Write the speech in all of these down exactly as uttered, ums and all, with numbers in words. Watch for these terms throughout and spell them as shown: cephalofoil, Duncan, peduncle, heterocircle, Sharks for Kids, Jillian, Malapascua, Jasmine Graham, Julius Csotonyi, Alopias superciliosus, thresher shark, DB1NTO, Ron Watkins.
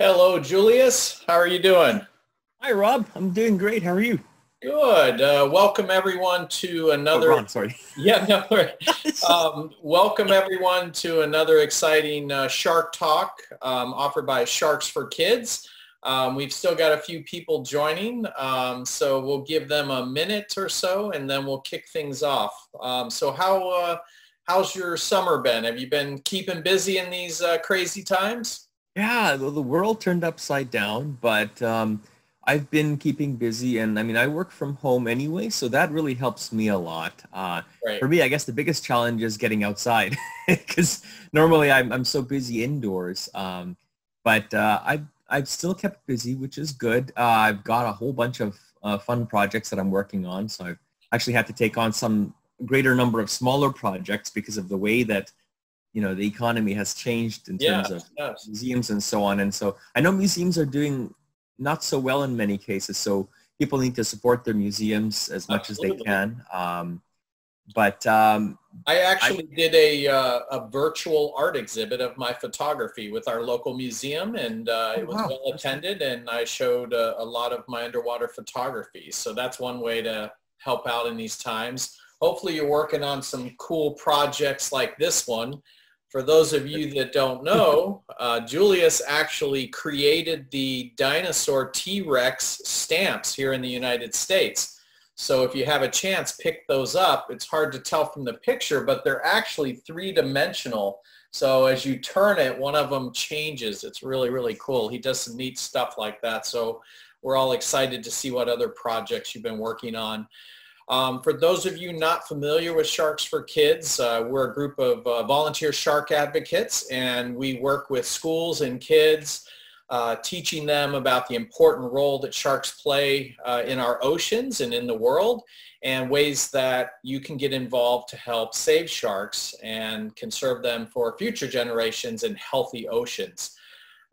Hello, Julius. How are you doing? Hi, Rob. I'm doing great. How are you? Good. Uh, welcome everyone to another. Oh, Ron, sorry. Yeah, no, right. um, welcome everyone to another exciting uh, Shark Talk um, offered by Sharks for Kids. Um, we've still got a few people joining, um, so we'll give them a minute or so, and then we'll kick things off. Um, so, how uh, how's your summer been? Have you been keeping busy in these uh, crazy times? Yeah, the world turned upside down, but um, I've been keeping busy, and I mean, I work from home anyway, so that really helps me a lot. Uh, right. For me, I guess the biggest challenge is getting outside, because normally I'm, I'm so busy indoors, um, but uh, I've, I've still kept busy, which is good. Uh, I've got a whole bunch of uh, fun projects that I'm working on, so I've actually had to take on some greater number of smaller projects because of the way that you know, the economy has changed in terms yeah, of yes. museums and so on. And so I know museums are doing not so well in many cases, so people need to support their museums as much Absolutely. as they can. Um, but um, I actually I, did a, uh, a virtual art exhibit of my photography with our local museum, and uh, oh, it was wow. well attended, and I showed uh, a lot of my underwater photography. So that's one way to help out in these times. Hopefully you're working on some cool projects like this one. For those of you that don't know, uh, Julius actually created the dinosaur T-Rex stamps here in the United States. So if you have a chance, pick those up. It's hard to tell from the picture, but they're actually three-dimensional. So as you turn it, one of them changes. It's really, really cool. He does some neat stuff like that. So we're all excited to see what other projects you've been working on. Um, for those of you not familiar with Sharks for Kids, uh, we're a group of uh, volunteer shark advocates, and we work with schools and kids, uh, teaching them about the important role that sharks play uh, in our oceans and in the world, and ways that you can get involved to help save sharks and conserve them for future generations in healthy oceans.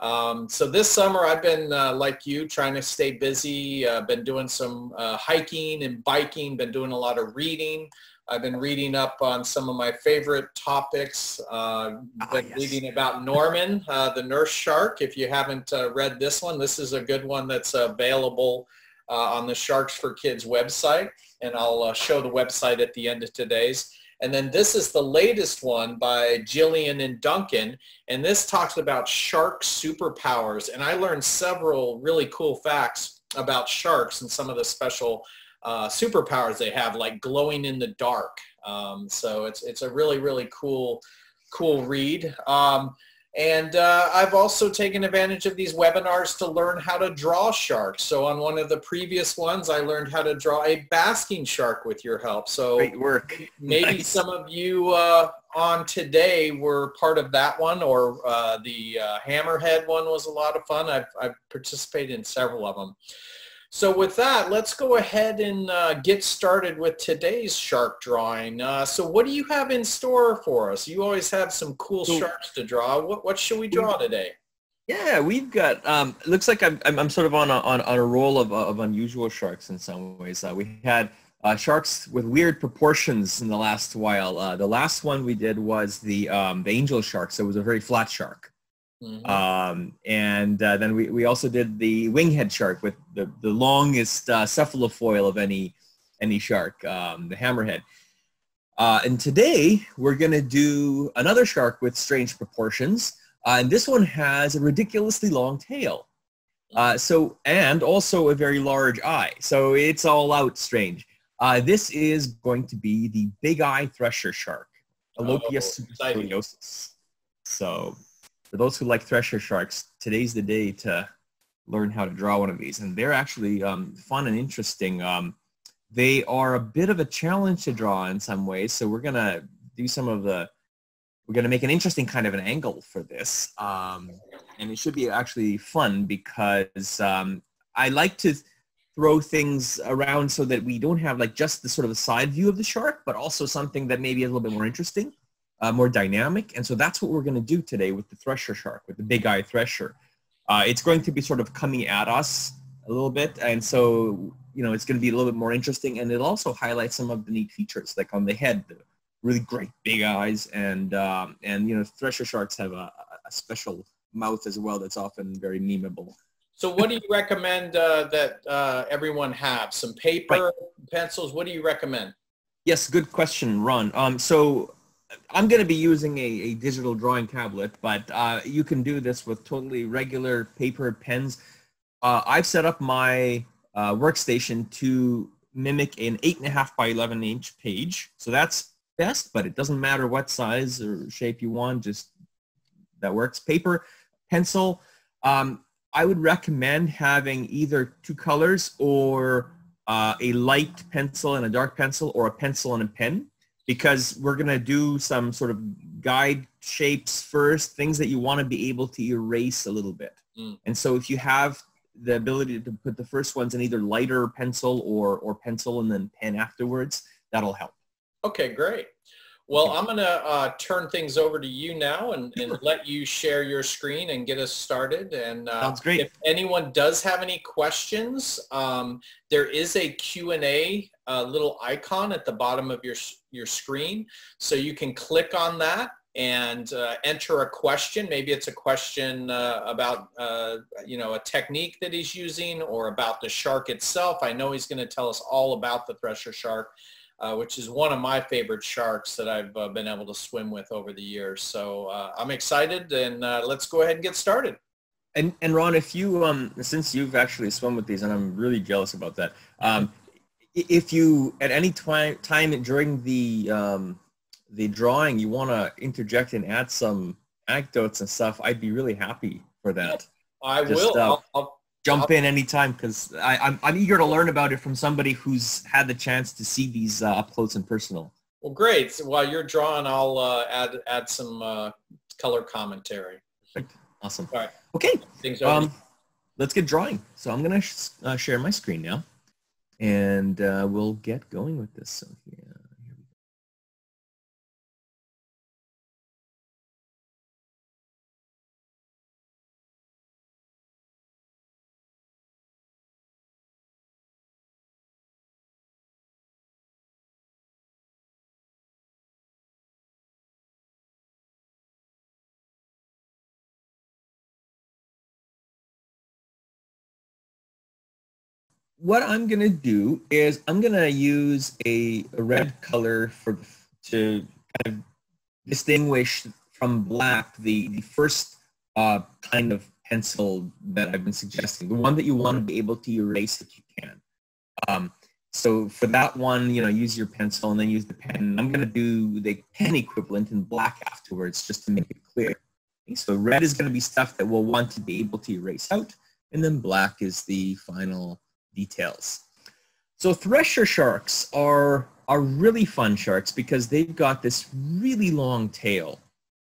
Um, so this summer I've been, uh, like you, trying to stay busy. I've uh, been doing some uh, hiking and biking, been doing a lot of reading. I've been reading up on some of my favorite topics. Uh, oh, been yes. reading about Norman, uh, the nurse shark. If you haven't uh, read this one, this is a good one that's available uh, on the Sharks for Kids website, and I'll uh, show the website at the end of today's. And then this is the latest one by Jillian and Duncan, and this talks about shark superpowers. And I learned several really cool facts about sharks and some of the special uh, superpowers they have, like glowing in the dark. Um, so it's, it's a really, really cool, cool read. Um, And uh, I've also taken advantage of these webinars to learn how to draw sharks. So on one of the previous ones, I learned how to draw a basking shark with your help. So great work. Maybe nice. Some of you uh, on today were part of that one, or uh, the uh, hammerhead one was a lot of fun. I've, I've participated in several of them. So with that, let's go ahead and uh, get started with today's shark drawing. Uh, so what do you have in store for us? You always have some cool so, sharks to draw. What, what should we draw today? Yeah, we've got, um, it looks like I'm, I'm, I'm sort of on a, on, on a roll of, of unusual sharks in some ways. Uh, we had uh, sharks with weird proportions in the last while. Uh, the last one we did was the, um, the angel shark, so it was a very flat shark. Mm-hmm. um, and uh, then we, we also did the winghead shark with the, the longest uh, cephalofoil of any any shark, um, the hammerhead. Uh, and today we're going to do another shark with strange proportions, uh, and this one has a ridiculously long tail, uh, so and also a very large eye, so it's all out strange. Uh, this is going to be the big eye thresher shark, Alopias superciliosus. So for those who like thresher sharks, today's the day to learn how to draw one of these. And they're actually um, fun and interesting. Um, they are a bit of a challenge to draw in some ways. So we're going to do some of the, we're going to make an interesting kind of an angle for this. Um, and it should be actually fun because um, I like to throw things around so that we don't have like just the sort of a side view of the shark, but also something that maybe is a little bit more interesting. Uh, more dynamic, and so that's what we're going to do today with the thresher shark, with the big eye thresher. Uh, it's going to be sort of coming at us a little bit, and so you know it's going to be a little bit more interesting, and it'll also highlight some of the neat features, like on the head, the really great big eyes, and um, and you know thresher sharks have a, a special mouth as well that's often very memeable. So what do you recommend uh, that uh, everyone have? Some paper, right. pencils? What do you recommend? Yes, good question, Ron. Um, so I'm going to be using a, a digital drawing tablet, but uh, you can do this with totally regular paper pens. Uh, I've set up my uh, workstation to mimic an eight and a half by eleven inch page. So that's best, but it doesn't matter what size or shape you want, just that works. Paper, pencil. Um, I would recommend having either two colors or uh, a light pencil and a dark pencil, or a pencil and a pen, because we're going to do some sort of guide shapes first, things that you want to be able to erase a little bit. Mm. And so if you have the ability to put the first ones in either lighter pencil or, or pencil and then pen afterwards, that'll help. Okay, great. Well, I'm going to uh, turn things over to you now and, and let you share your screen and get us started. And uh, Sounds great. If anyone does have any questions, um, there is a Q and A uh, little icon at the bottom of your, your screen. So you can click on that and uh, enter a question. Maybe it's a question uh, about, uh, you know, a technique that he's using or about the shark itself. I know he's going to tell us all about the thresher shark. Uh, which is one of my favorite sharks that I've uh, been able to swim with over the years. So uh, I'm excited, and uh, let's go ahead and get started. And, and Ron, if you, um, since you've actually swum with these, and I'm really jealous about that, um, if you at any time during the, um, the drawing you want to interject and add some anecdotes and stuff, I'd be really happy for that. Yeah, I Just, will. Uh, I'll, I'll Jump in anytime, because I'm, I'm eager to learn about it from somebody who's had the chance to see these uh, up close and personal. Well, great. So while you're drawing, I'll uh, add add some uh, color commentary. Perfect. Awesome. All right. Okay. Things are um, let's get drawing. So I'm going to sh uh, share my screen now, and uh, we'll get going with this. So yeah. What I'm going to do is I'm going to use a, a red color for to kind of distinguish from black the, the first uh, kind of pencil that I've been suggesting, the one that you want to be able to erase if you can. Um, so for that one, you know, use your pencil and then use the pen. I'm going to do the pen equivalent in black afterwards just to make it clear. Okay, so red is going to be stuff that we'll want to be able to erase out, and then black is the final details. So thresher sharks are, are really fun sharks because they've got this really long tail.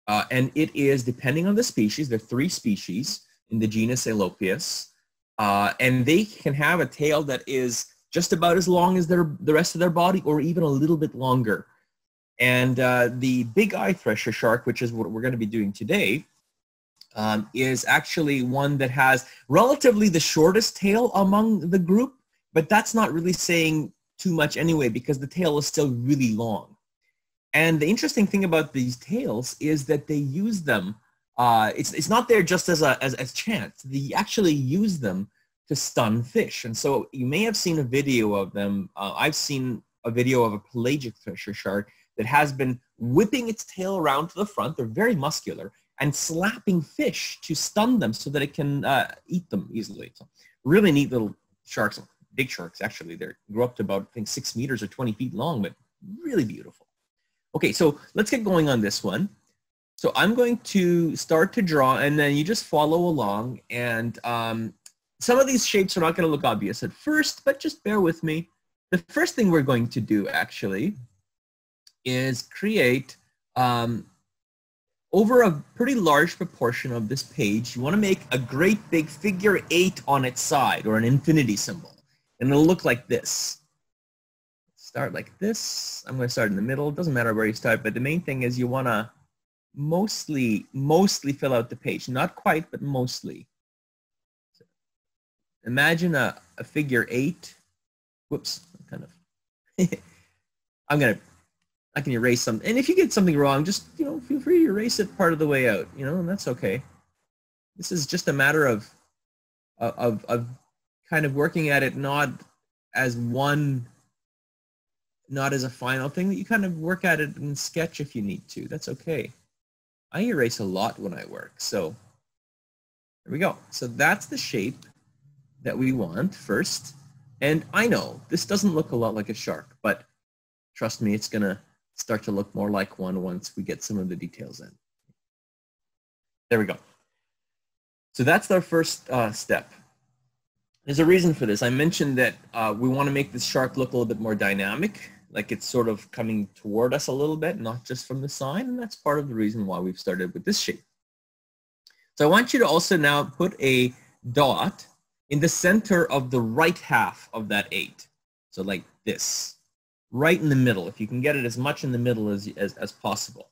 Uh, and it is, depending on the species, there are three species in the genus Alopias. Uh, and they can have a tail that is just about as long as their, the rest of their body, or even a little bit longer. And uh, the big eye thresher shark, which is what we're going to be doing today, Um, is actually one that has relatively the shortest tail among the group, but that's not really saying too much anyway, because the tail is still really long. And the interesting thing about these tails is that they use them, uh, it's, it's not there just as a, as a chance, they actually use them to stun fish. And so you may have seen a video of them, uh, I've seen a video of a pelagic thresher shark that has been whipping its tail around to the front, they're very muscular, and slapping fish to stun them so that it can uh, eat them easily. So really neat little sharks, big sharks actually. They grow up to about, I think, six meters or twenty feet long, but really beautiful. Okay, so let's get going on this one. So I'm going to start to draw, and then you just follow along. And um, some of these shapes are not going to look obvious at first, but just bear with me. The first thing we're going to do actually is create um, over a pretty large proportion of this page, you want to make a great big figure eight on its side, or an infinity symbol. And it'll look like this. Start like this. I'm going to start in the middle. It doesn't matter where you start, but the main thing is you want to mostly, mostly fill out the page. Not quite, but mostly. So imagine a, a figure eight. Whoops, kind of. I'm going to I can erase something. And if you get something wrong, just, you know, feel free to erase it part of the way out, you know, and that's okay. this is just a matter of, of, of kind of working at it not as one, not as a final thing, that you kind of work at it and sketch if you need to. That's okay. I erase a lot when I work, so there we go. So that's the shape that we want first. And I know this doesn't look a lot like a shark, but trust me, it's gonna start to look more like one once we get some of the details in. There we go. So that's our first uh, step. There's a reason for this. I mentioned that uh, we want to make this shark look a little bit more dynamic, like it's sort of coming toward us a little bit, not just from the side, and that's part of the reason why we've started with this shape. So I want you to also now put a dot in the center of the right half of that eight. So like this, right in the middle, if you can get it as much in the middle as, as, as possible.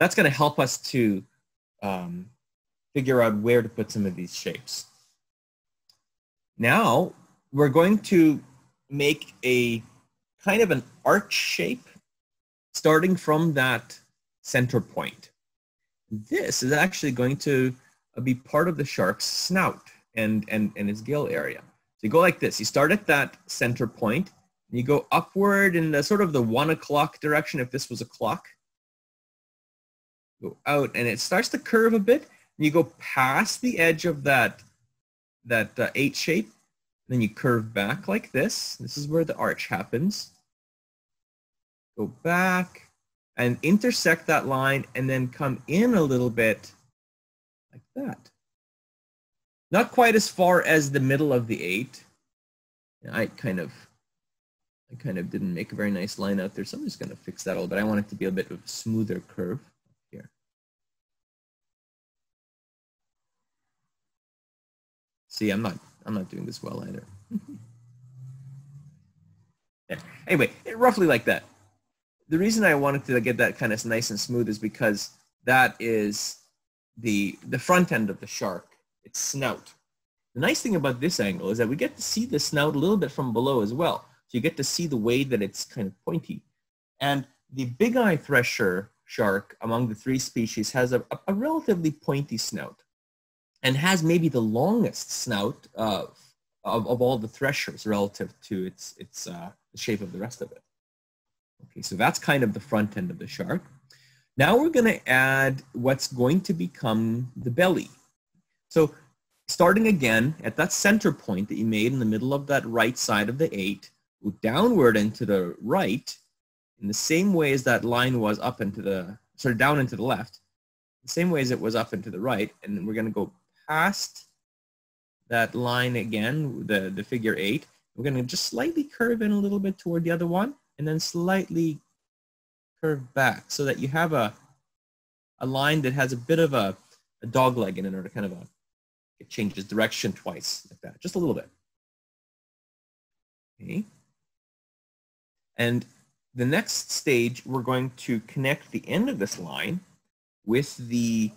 That's going to help us to um, figure out where to put some of these shapes. Now we're going to make a kind of an arch shape starting from that center point. This is actually going to be part of the shark's snout and, and, and his gill area. So you go like this. You start at that center point, and you go upward in the sort of the one o'clock direction if this was a clock. Go out and it starts to curve a bit, and you go past the edge of that that uh, eight shape, then you curve back like this. This is where the arch happens. Go back and intersect that line and then come in a little bit like that. Not quite as far as the middle of the eight. I kind of, I kind of didn't make a very nice line out there, so I'm just gonna fix that all, but I want it to be a bit of a smoother curve. See, I'm not, I'm not doing this well either. Yeah. Anyway, roughly like that. The reason I wanted to get that kind of nice and smooth is because that is the, the front end of the shark, its snout. The nice thing about this angle is that we get to see the snout a little bit from below as well. So you get to see the way that it's kind of pointy. And the big eye thresher shark among the three species has a, a relatively pointy snout, and has maybe the longest snout uh, of, of all the threshers relative to its, its uh, the shape of the rest of it. Okay, so that's kind of the front end of the shark. Now we're gonna add what's going to become the belly. So starting again at that center point that you made in the middle of that right side of the eight, move downward and to the right in the same way as that line was up into the, sorry, down into the left, the same way as it was up into the right, and then we're gonna go past that line again, the, the figure eight. We're going to just slightly curve in a little bit toward the other one and then slightly curve back so that you have a, a line that has a bit of a, a dog leg in it, or kind of a, it changes direction twice like that, just a little bit. Okay. And the next stage, we're going to connect the end of this line with the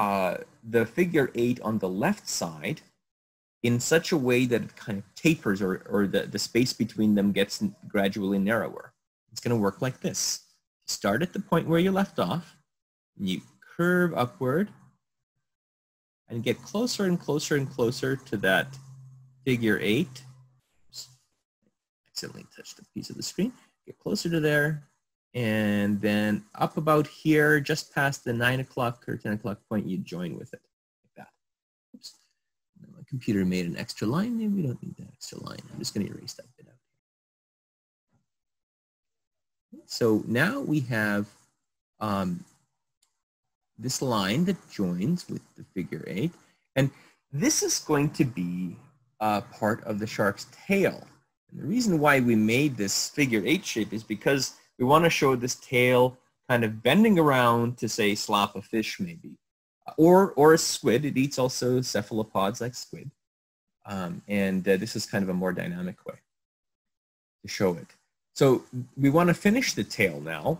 Uh, the figure eight on the left side in such a way that it kind of tapers, or, or the, the space between them gets gradually narrower. It's going to work like this. Start at the point where you left off, and you curve upward and get closer and closer and closer to that figure eight. Oops. Accidentally touched a piece of the screen. Get closer to there. And then up about here, just past the nine o'clock or ten o'clock point, you join with it like that. Oops, my computer made an extra line. Maybe we don't need that extra line. I'm just going to erase that bit out. So now we have um, this line that joins with the figure eight, and this is going to be uh, part of the shark's tail. And the reason why we made this figure eight shape is because we want to show this tail kind of bending around to, say, slap a fish maybe, or, or a squid. It eats also cephalopods like squid. Um, and uh, this is kind of a more dynamic way to show it. So we want to finish the tail now.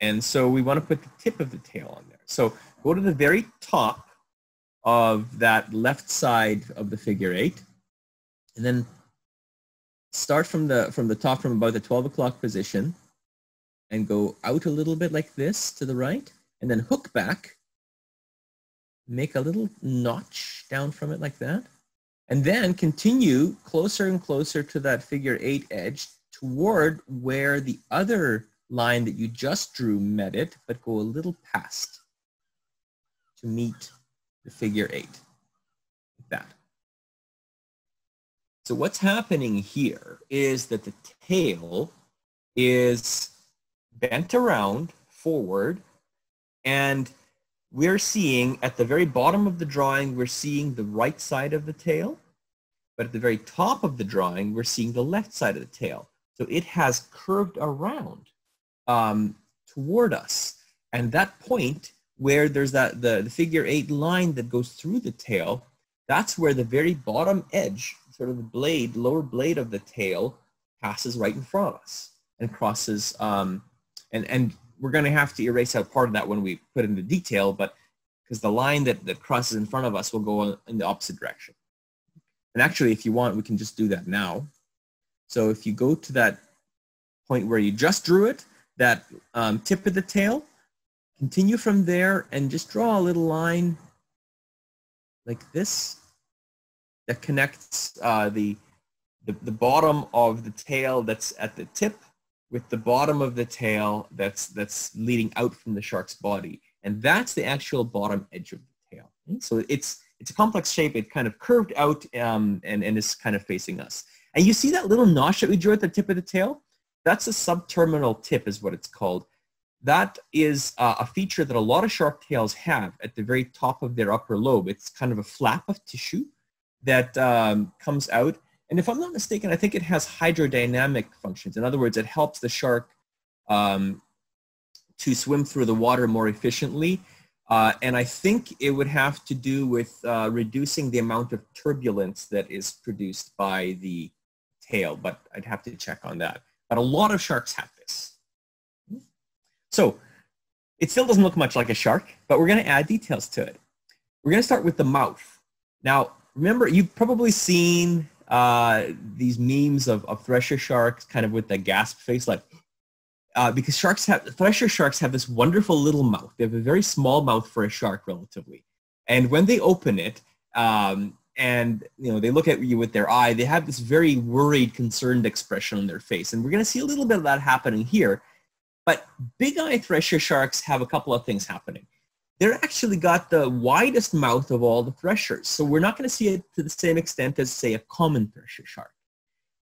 And so we want to put the tip of the tail on there. So go to the very top of that left side of the figure eight, and then start from the, from the top, from about the twelve o'clock position, and go out a little bit like this to the right, and then hook back make a little notch down from it like that, and then continue closer and closer to that figure eight edge toward where the other line that you just drew met it, but go a little past to meet the figure eight, like that. So what's happening here is that the tail is bent around forward, and we're seeing at the very bottom of the drawing, we're seeing the right side of the tail, but at the very top of the drawing, we're seeing the left side of the tail. So it has curved around um, toward us. And that point where there's that the, the figure eight line that goes through the tail, that's where the very bottom edge, sort of the blade, lower blade of the tail, passes right in front of us and crosses, um, and, and we're going to have to erase out part of that when we put in the detail, but because the line that, that crosses in front of us will go in the opposite direction. And actually, if you want, we can just do that now. So if you go to that point where you just drew it, that um, tip of the tail, continue from there and just draw a little line like this that connects uh, the, the, the bottom of the tail that's at the tip with the bottom of the tail that's, that's leading out from the shark's body. And that's the actual bottom edge of the tail. So it's, it's a complex shape. It kind of curved out um, and, and is kind of facing us. And you see that little notch that we drew at the tip of the tail? That's a subterminal tip is what it's called. That is uh, a feature that a lot of shark tails have at the very top of their upper lobe. It's kind of a flap of tissue that um, comes out. And if I'm not mistaken, I think it has hydrodynamic functions. In other words, it helps the shark um, to swim through the water more efficiently. Uh, and I think it would have to do with uh, reducing the amount of turbulence that is produced by the tail, but I'd have to check on that. But a lot of sharks have this. So it still doesn't look much like a shark, but we're going to add details to it. We're going to start with the mouth. Now, remember, you've probably seen uh, these memes of, of thresher sharks kind of with the gasp face, like, Uh, because sharks have, thresher sharks have this wonderful little mouth. They have a very small mouth for a shark, relatively. And when they open it, um, and you know they look at you with their eye, they have this very worried, concerned expression on their face. And we're going to see a little bit of that happening here. But big-eye thresher sharks have a couple of things happening. They're actually got the widest mouth of all the threshers. So we're not going to see it to the same extent as, say, a common thresher shark.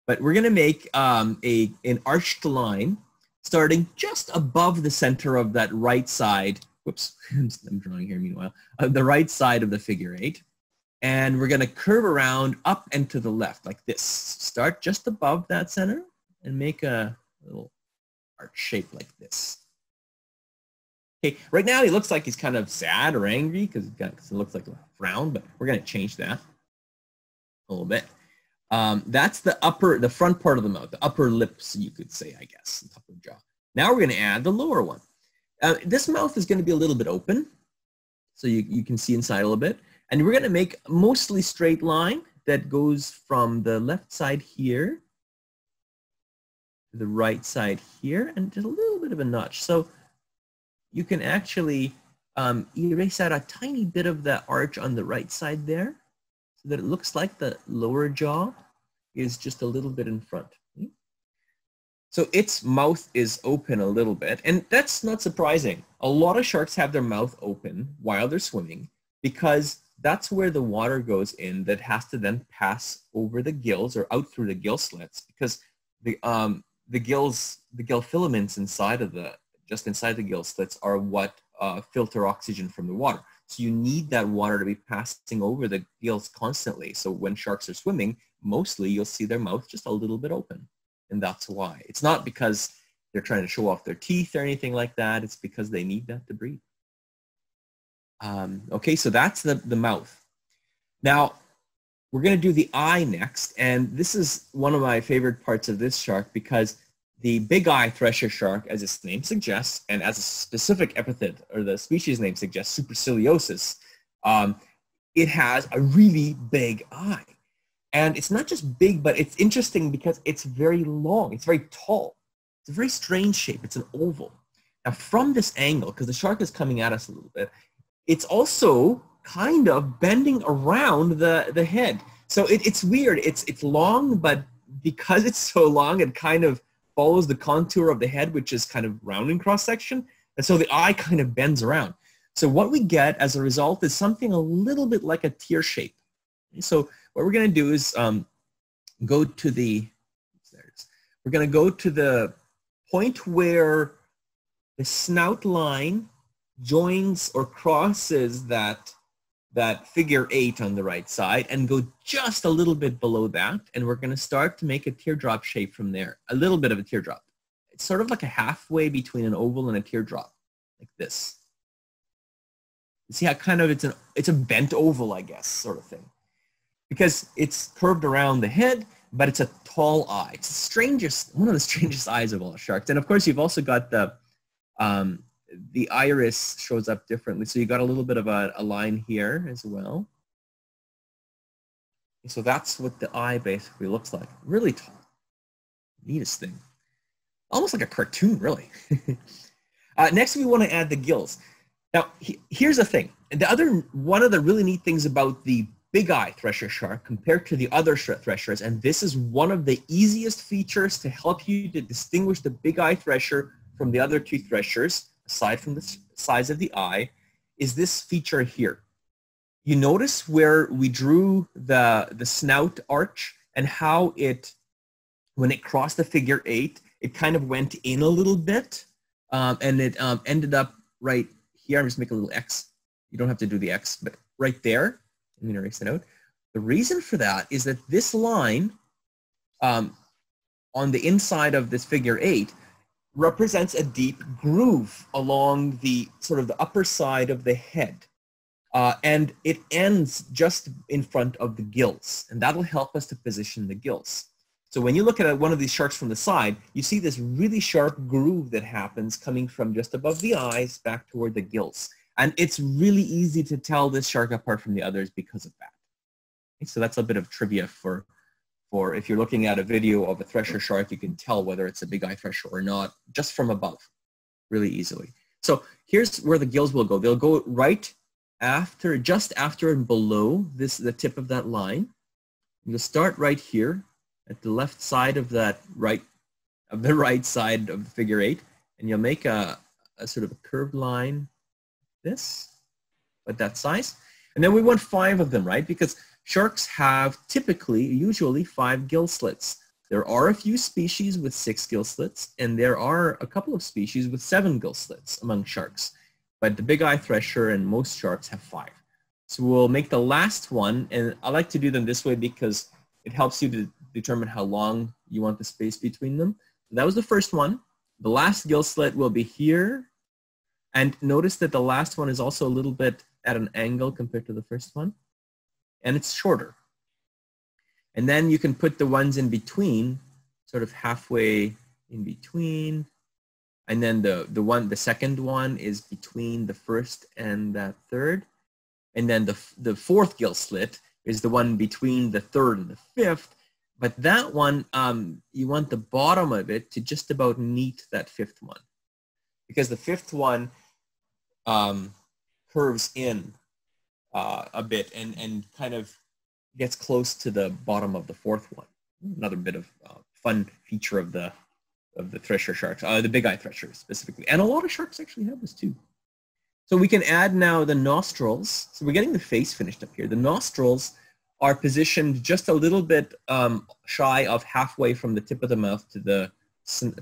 But we're going to make um, a, an arched line starting just above the center of that right side, whoops, I'm drawing here meanwhile, uh, the right side of the figure eight. And we're going to curve around up and to the left like this. Start just above that center and make a little arch shape like this. Okay, right now he looks like he's kind of sad or angry because it looks like a frown, but we're going to change that a little bit. Um, that's the upper, the front part of the mouth, the upper lips, you could say, I guess, the upper jaw. Now we're going to add the lower one. Uh, this mouth is going to be a little bit open, so you, you can see inside a little bit. And we're going to make a mostly straight line that goes from the left side here to the right side here, and just a little bit of a notch. So you can actually um, erase out a tiny bit of that arch on the right side there, so that it looks like the lower jaw is just a little bit in front. So its mouth is open a little bit, and that's not surprising. A lot of sharks have their mouth open while they're swimming because that's where the water goes in that has to then pass over the gills or out through the gill slits, because the, um, the gills, the gill filaments inside of the, just inside the gill slits are what uh, filter oxygen from the water. So you need that water to be passing over the gills constantly. So when sharks are swimming, mostly you'll see their mouth just a little bit open. And that's why. It's not because they're trying to show off their teeth or anything like that. It's because they need that to breathe. Um, okay, so that's the, the mouth. Now, we're going to do the eye next. And this is one of my favorite parts of this shark because the big-eye thresher shark, as its name suggests, and as a specific epithet, or the species name suggests, superciliosus, um, it has a really big eye. And it's not just big, but it's interesting because it's very long. It's very tall. It's a very strange shape. It's an oval. Now, from this angle, because the shark is coming at us a little bit, it's also kind of bending around the, the head. So it, it's weird. It's, it's long, but because it's so long, it kind of follows the contour of the head, which is kind of round in cross-section. And so the eye kind of bends around. So what we get as a result is something a little bit like a tear shape. So what we're going to do is um, go to the, there it is. We're going to go to the point where the snout line joins or crosses that, that figure eight on the right side and go just a little bit below that. And we're going to start to make a teardrop shape from there, a little bit of a teardrop. It's sort of like a halfway between an oval and a teardrop, like this. You see how kind of it's, an, it's a bent oval, I guess, sort of thing. Because it's curved around the head, but it's a tall eye. It's the strangest, one of the strangest eyes of all sharks. And of course, you've also got the, um, the iris shows up differently. So you got a little bit of a, a line here as well. So that's what the eye basically looks like. Really tall. Neatest thing. Almost like a cartoon, really. uh, next, we want to add the gills. Now, he, here's the thing. The other, one of the really neat things about the big eye thresher shark compared to the other threshers, and this is one of the easiest features to help you to distinguish the big eye thresher from the other two threshers, aside from the size of the eye, is this feature here. You notice where we drew the, the snout arch and how it, when it crossed the figure eight, it kind of went in a little bit um, and it um, ended up right here. I'm just making a little X. You don't have to do the X, but right there. I'm going to erase it out. The reason for that is that this line um, on the inside of this figure eight represents a deep groove along the sort of the upper side of the head. Uh, and it ends just in front of the gills. And that'll help us to position the gills. So when you look at one of these sharks from the side, you see this really sharp groove that happens coming from just above the eyes back toward the gills. And it's really easy to tell this shark apart from the others because of that. Okay, so that's a bit of trivia for, for if you're looking at a video of a thresher shark, you can tell whether it's a big eye thresher or not just from above really easily. So here's where the gills will go. They'll go right after, just after and below this, the tip of that line. You'll start right here at the left side of that right, of the right side of the figure eight, and you'll make a, a sort of a curved line, this, but that size. And then we want five of them, right? Because sharks have typically, usually five gill slits. There are a few species with six gill slits, and there are a couple of species with seven gill slits among sharks. But the big eye thresher and most sharks have five. So we'll make the last one, and I like to do them this way because it helps you to determine how long you want the space between them. So that was the first one. The last gill slit will be here. And notice that the last one is also a little bit at an angle compared to the first one. And it's shorter. And then you can put the ones in between, sort of halfway in between. And then the, the, one, the second one is between the first and that third. And then the, the fourth gill slit is the one between the third and the fifth. But that one, um, you want the bottom of it to just about meet that fifth one. Because the fifth one um, curves in uh, a bit and, and kind of gets close to the bottom of the fourth one. Another bit of uh, fun feature of the, of the thresher sharks, uh, the big eye threshers specifically. And a lot of sharks actually have this too. So we can add now the nostrils. So we're getting the face finished up here. The nostrils are positioned just a little bit um, shy of halfway from the tip of the mouth to the,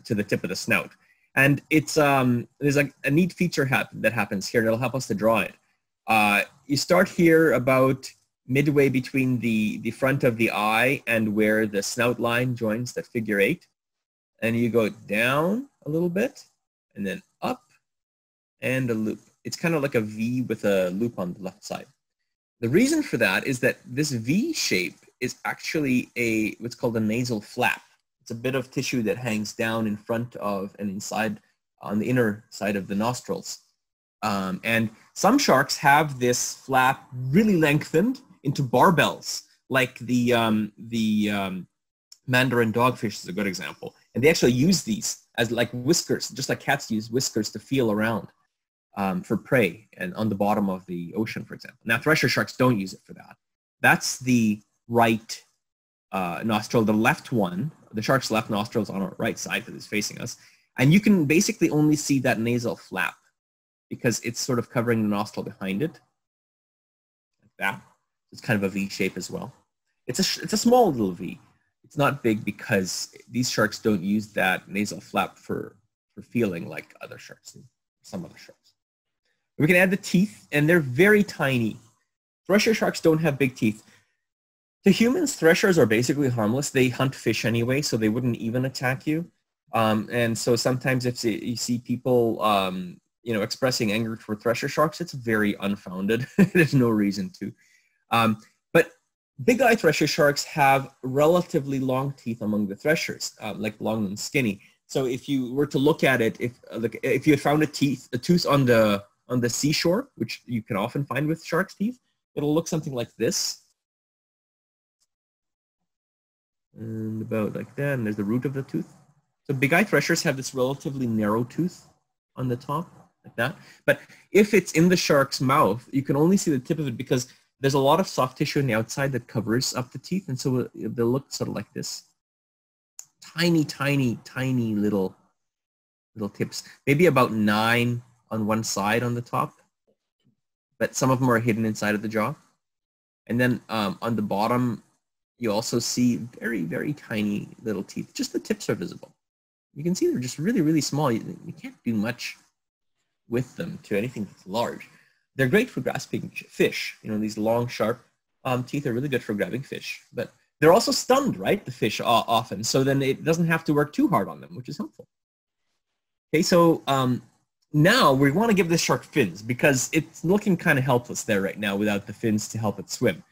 to the tip of the snout. And it's, um, there's like a neat feature happen that happens here, and it'll help us to draw it. Uh, you start here about midway between the, the front of the eye and where the snout line joins that figure eight. And you go down a little bit, and then up, and a loop. It's kind of like a V with a loop on the left side. The reason for that is that this V shape is actually a, what's called a nasal flap. It's a bit of tissue that hangs down in front of and inside on the inner side of the nostrils. Um, and some sharks have this flap really lengthened into barbells, like the, um, the um, Mandarin dogfish is a good example. And they actually use these as like whiskers, just like cats use whiskers to feel around. um, for prey and on the bottom of the ocean, for example. Now, thresher sharks don't use it for that. That's the right uh, nostril, the left one. The shark's left nostril is on our right side because it's facing us. And you can basically only see that nasal flap because it's sort of covering the nostril behind it, like that. It's kind of a V shape as well. It's a, it's a small little V. It's not big because these sharks don't use that nasal flap for, for feeling like other sharks, some other sharks. We can add the teeth, and they're very tiny. Thresher sharks don't have big teeth. To humans, threshers are basically harmless. They hunt fish anyway, so they wouldn't even attack you. Um, and so sometimes if you see people um, you know, expressing anger for thresher sharks, it's very unfounded. There's no reason to. Um, but big eye thresher sharks have relatively long teeth among the threshers, um, like long and skinny. So if you were to look at it, if uh, look, if you had found a teeth, a tooth on the on the seashore, which you can often find with shark's teeth, it'll look something like this, and about like that. And there's the root of the tooth. So big eye threshers have this relatively narrow tooth on the top, like that. But if it's in the shark's mouth, you can only see the tip of it because there's a lot of soft tissue on the outside that covers up the teeth, and so they'll look sort of like this. Tiny, tiny, tiny little, little tips. Maybe about nine on one side on the top, but some of them are hidden inside of the jaw. And then um, on the bottom, you also see very, very tiny little teeth. Just the tips are visible. You can see they're just really, really small. You, you can't do much with them to anything that's large. They're great for grasping fish. You know, these long, sharp um, teeth are really good for grabbing fish. But they're also stunned, right, the fish often. So then it doesn't have to work too hard on them, which is helpful. Okay, so um, now we want to give this shark fins because it's looking kind of helpless there right now without the fins to help it swim.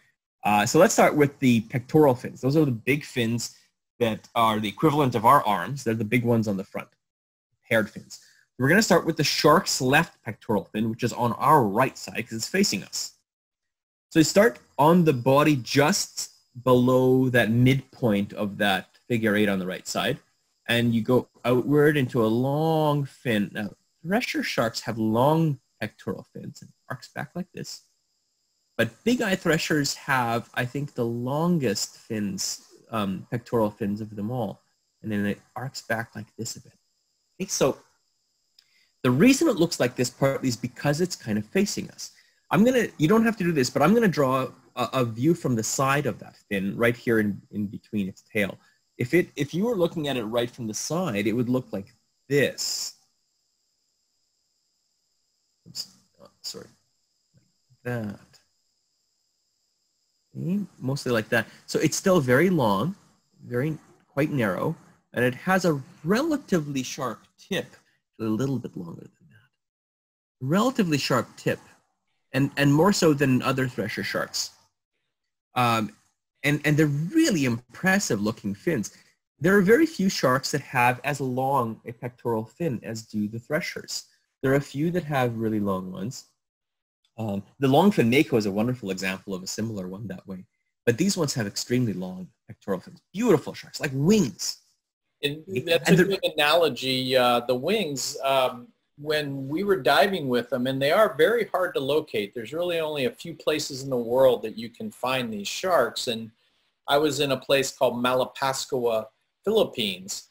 Uh, so let's start with the pectoral fins. Those are the big fins that are the equivalent of our arms. They're the big ones on the front, paired fins. We're going to start with the shark's left pectoral fin, which is on our right side because it's facing us. So you start on the body just below that midpoint of that figure eight on the right side, and you go outward into a long fin. Now, thresher sharks have long pectoral fins and arcs back like this, but big eye threshers have, I think, the longest fins, um, pectoral fins of them all, and then it arcs back like this a bit. Okay, so the reason it looks like this partly is because it's kind of facing us. I'm gonna, you don't have to do this, but I'm gonna draw a, a view from the side of that fin right here in, in between its tail. If it, if you were looking at it right from the side, it would look like this. Oops, oh, sorry, like that. Okay, mostly like that. So it's still very long, very, quite narrow, and it has a relatively sharp tip. A little bit longer than that. Relatively sharp tip, and, and more so than other thresher sharks. Um, and, and they're really impressive looking fins. There are very few sharks that have as long a pectoral fin as do the threshers. There are a few that have really long ones. Um, the long-fin mako is a wonderful example of a similar one that way. But these ones have extremely long pectoral fins. Beautiful sharks, like wings. And that's a good analogy. Uh, the wings, um, when we were diving with them, and they are very hard to locate. There's really only a few places in the world that you can find these sharks. And I was in a place called Malapascua, Philippines.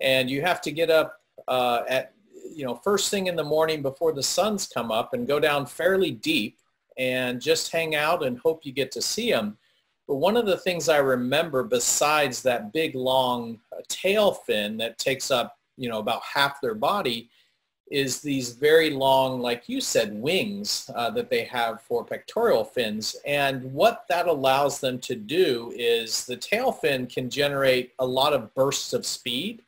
And you have to get up uh, at, you know, first thing in the morning before the sun's come up and go down fairly deep and just hang out and hope you get to see them. But one of the things I remember, besides that big long tail fin that takes up, you know, about half their body, is these very long, like you said, wings uh, that they have for pectoral fins. And what that allows them to do is the tail fin can generate a lot of bursts of speed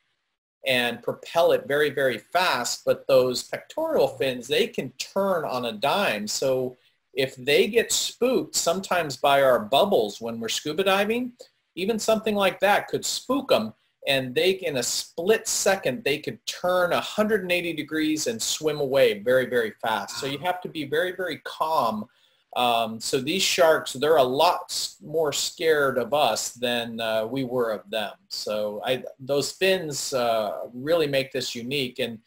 and propel it very, very fast. But those pectoral fins, they can turn on a dime. So if they get spooked sometimes by our bubbles when we're scuba diving, even something like that could spook them, and they, in a split second, they could turn one hundred eighty degrees and swim away very, very fast. So you have to be very, very calm. Um, so these sharks, they're a lot more scared of us than uh, we were of them. So I, those fins uh, really make this unique. And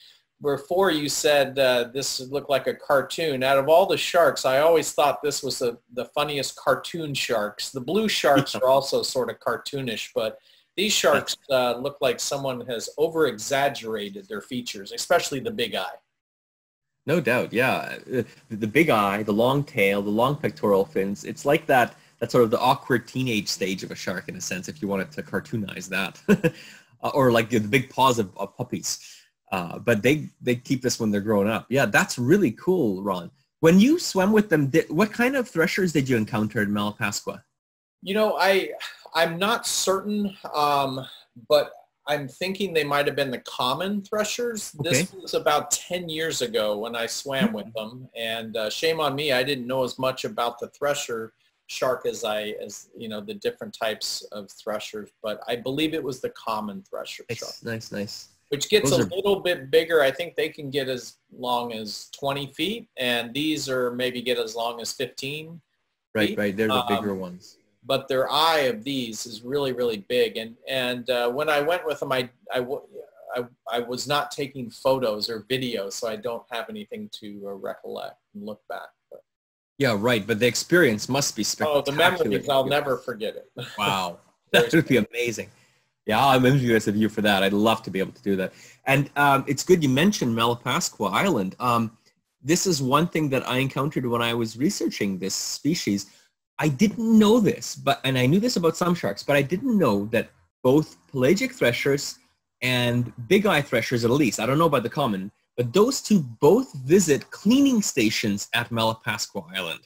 before you said uh, this looked like a cartoon. Out of all the sharks, I always thought this was the, the funniest cartoon sharks. The blue sharks are also sort of cartoonish, but these sharks uh, look like someone has over-exaggerated their features, especially the big eye. No doubt, yeah. The big eye, the long tail, the long pectoral fins, it's like that, that's sort of the awkward teenage stage of a shark in a sense, if you wanted to cartoonize that. Or like the big paws of, of puppies. Uh, but they, they keep this when they're grown up. Yeah, that's really cool, Ron. When you swam with them, did, what kind of threshers did you encounter in Malapascua? You know, I, I'm not certain, um, but I'm thinking they might have been the common threshers. Okay. This was about ten years ago when I swam with them, and uh, shame on me, I didn't know as much about the thresher shark as I, as you know, the different types of threshers, but I believe it was the common thresher nice, shark. Nice, nice. Which gets Those a are... little bit bigger. I think they can get as long as twenty feet, and these are maybe get as long as fifteen. Right, feet. Right, they're the um, bigger ones. But their eye of these is really, really big. And, and uh, when I went with them, I, I, w I, I was not taking photos or videos, so I don't have anything to uh, recollect and look back. But. Yeah, right. But the experience must be spectacular. Oh, the memories, I'll never forget it. Wow. That would be amazing. Yeah, I'm envious of you for that. I'd love to be able to do that. And um, it's good you mentioned Malapascua Island. Um, this is one thing that I encountered when I was researching this species. I didn't know this, but and I knew this about some sharks, but I didn't know that both pelagic threshers and big eye threshers, at least, I don't know about the common, but those two both visit cleaning stations at Malapascua Island.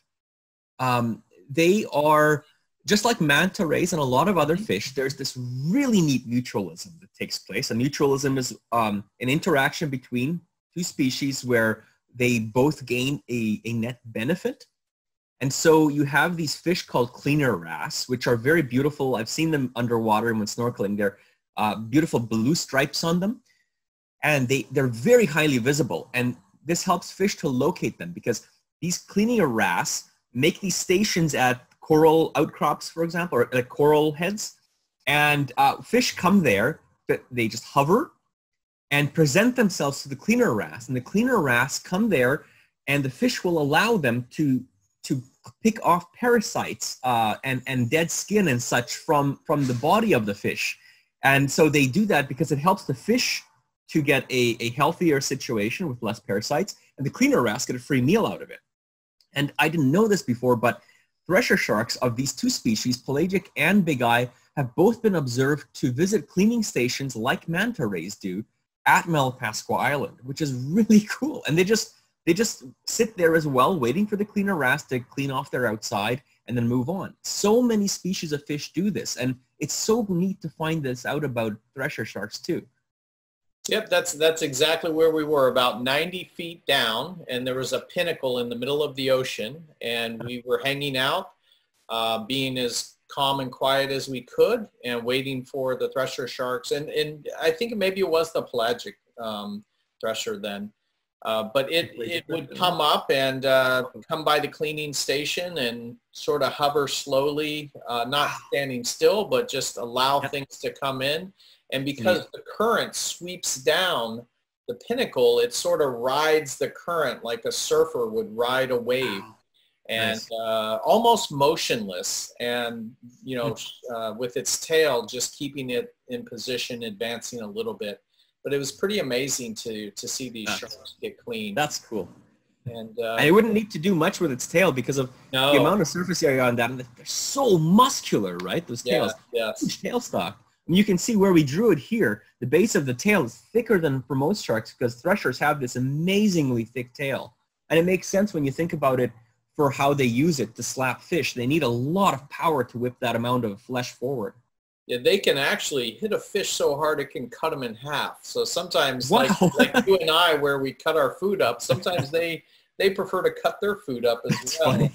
Um, they are, just like manta rays and a lot of other fish, there's this really neat mutualism that takes place. And mutualism is um, an interaction between two species where they both gain a, a net benefit. And so you have these fish called cleaner wrasse, which are very beautiful. I've seen them underwater and when snorkeling. They're uh, beautiful blue stripes on them. And they, they're very highly visible. And this helps fish to locate them because these cleaner wrasse make these stations at coral outcrops, for example, or like coral heads. And uh, fish come there, but they just hover and present themselves to the cleaner wrasse. And the cleaner wrasse come there and the fish will allow them to to pick off parasites uh, and, and dead skin and such from, from the body of the fish. And so they do that because it helps the fish to get a, a healthier situation with less parasites, and the cleaner wrasse get a free meal out of it. And I didn't know this before, but thresher sharks of these two species, pelagic and big eye, have both been observed to visit cleaning stations like manta rays do at Malapascua Island, which is really cool. And they just They just sit there as well, waiting for the cleaner wrasse to clean off their outside and then move on. So many species of fish do this, and it's so neat to find this out about thresher sharks too. Yep, that's, that's exactly where we were, about ninety feet down, and there was a pinnacle in the middle of the ocean, and we were hanging out, uh, being as calm and quiet as we could, and waiting for the thresher sharks. And, and I think maybe it was the pelagic um, thresher then. Uh, but it, it would come up and uh, come by the cleaning station and sort of hover slowly, uh, not standing still, but just allow things to come in. And because the current sweeps down the pinnacle, it sort of rides the current like a surfer would ride a wave, and uh, almost motionless, and, you know, uh, with its tail just keeping it in position, advancing a little bit. But it was pretty amazing to, to see these that's, sharks get clean. That's cool. And, uh, and it wouldn't need to do much with its tail because of no. the amount of surface area on that. And they're so muscular, right? Those yeah, tails. Yes. Huge tail stalk. And you can see where we drew it here. The base of the tail is thicker than for most sharks because threshers have this amazingly thick tail. And it makes sense when you think about it for how they use it to slap fish. They need a lot of power to whip that amount of flesh forward. Yeah, they can actually hit a fish so hard it can cut them in half. So sometimes, wow. like, like you and I, where we cut our food up, sometimes they, they prefer to cut their food up as That's well.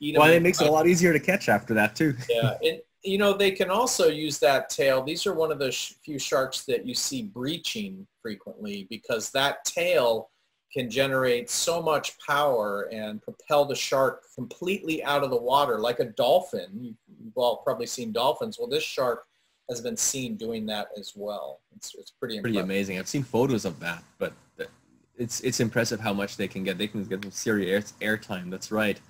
Yeah, well, it makes it a lot easier to catch after that, too. Yeah, and, you know, they can also use that tail. These are one of the sh few sharks that you see breaching frequently because that tail can generate so much power and propel the shark completely out of the water, like a dolphin. You've all probably seen dolphins. Well, this shark has been seen doing that as well. It's, it's pretty, pretty amazing. I've seen photos of that, but it's it's impressive how much they can get. They can get some serious airtime. That's right.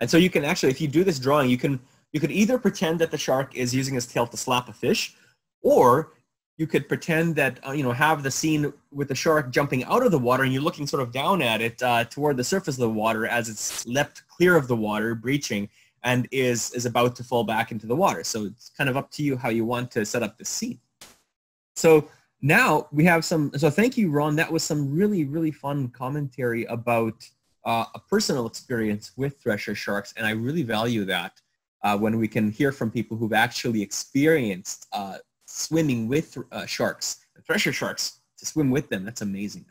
And so you can actually, if you do this drawing, you can you could either pretend that the shark is using his tail to slap a fish, or you could pretend that, uh, you know, have the scene with the shark jumping out of the water and you're looking sort of down at it uh, toward the surface of the water as it's leapt clear of the water, breaching, and is, is about to fall back into the water. So it's kind of up to you how you want to set up the scene. So now we have some, so thank you, Ron. That was some really, really fun commentary about uh, a personal experience with thresher sharks. And I really value that uh, when we can hear from people who've actually experienced uh, swimming with uh, sharks, thresher sharks, to swim with them. That's amazing.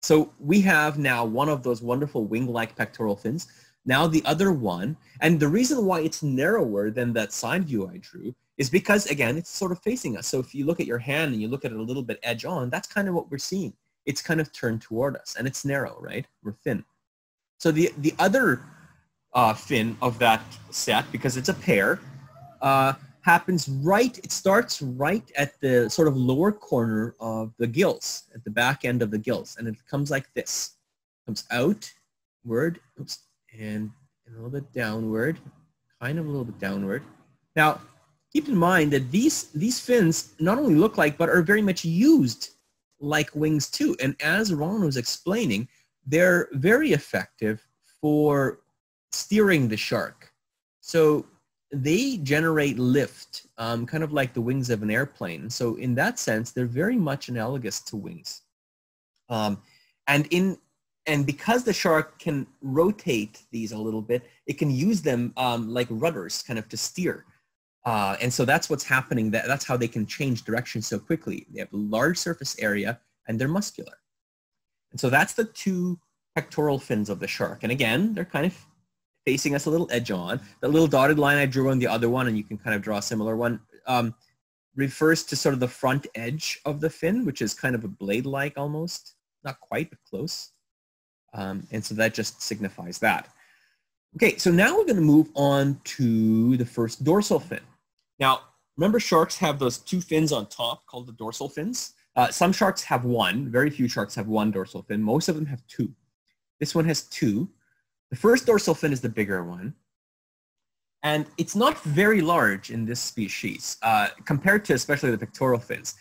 So we have now one of those wonderful wing-like pectoral fins. Now the other one, and the reason why it's narrower than that side view I drew is because, again, it's sort of facing us. So if you look at your hand and you look at it a little bit edge on, that's kind of what we're seeing. It's kind of turned toward us, and it's narrow, right? We're thin. So the, the other uh, fin of that set, because it's a pair, uh, happens right, it starts right at the sort of lower corner of the gills, at the back end of the gills, and it comes like this. It comes outward, oops, and a little bit downward, kind of a little bit downward. Now, keep in mind that these, these fins not only look like, but are very much used like wings too. And as Ron was explaining, they're very effective for steering the shark. So they generate lift, um, kind of like the wings of an airplane. So in that sense, they're very much analogous to wings. Um, and, in, and because the shark can rotate these a little bit, it can use them um, like rudders kind of to steer. Uh, and so that's what's happening. That, that's how they can change direction so quickly. They have a large surface area and they're muscular. And so that's the two pectoral fins of the shark. And again, they're kind of facing us a little edge on. The little dotted line I drew on the other one, and you can kind of draw a similar one, um, refers to sort of the front edge of the fin, which is kind of a blade-like almost, not quite, but close. Um, and so that just signifies that. Okay, so now we're going to move on to the first dorsal fin. Now, remember sharks have those two fins on top called the dorsal fins. Uh, some sharks have one, very few sharks have one dorsal fin. Most of them have two. This one has two. The first dorsal fin is the bigger one. And it's not very large in this species, uh, compared to especially the pectoral fins.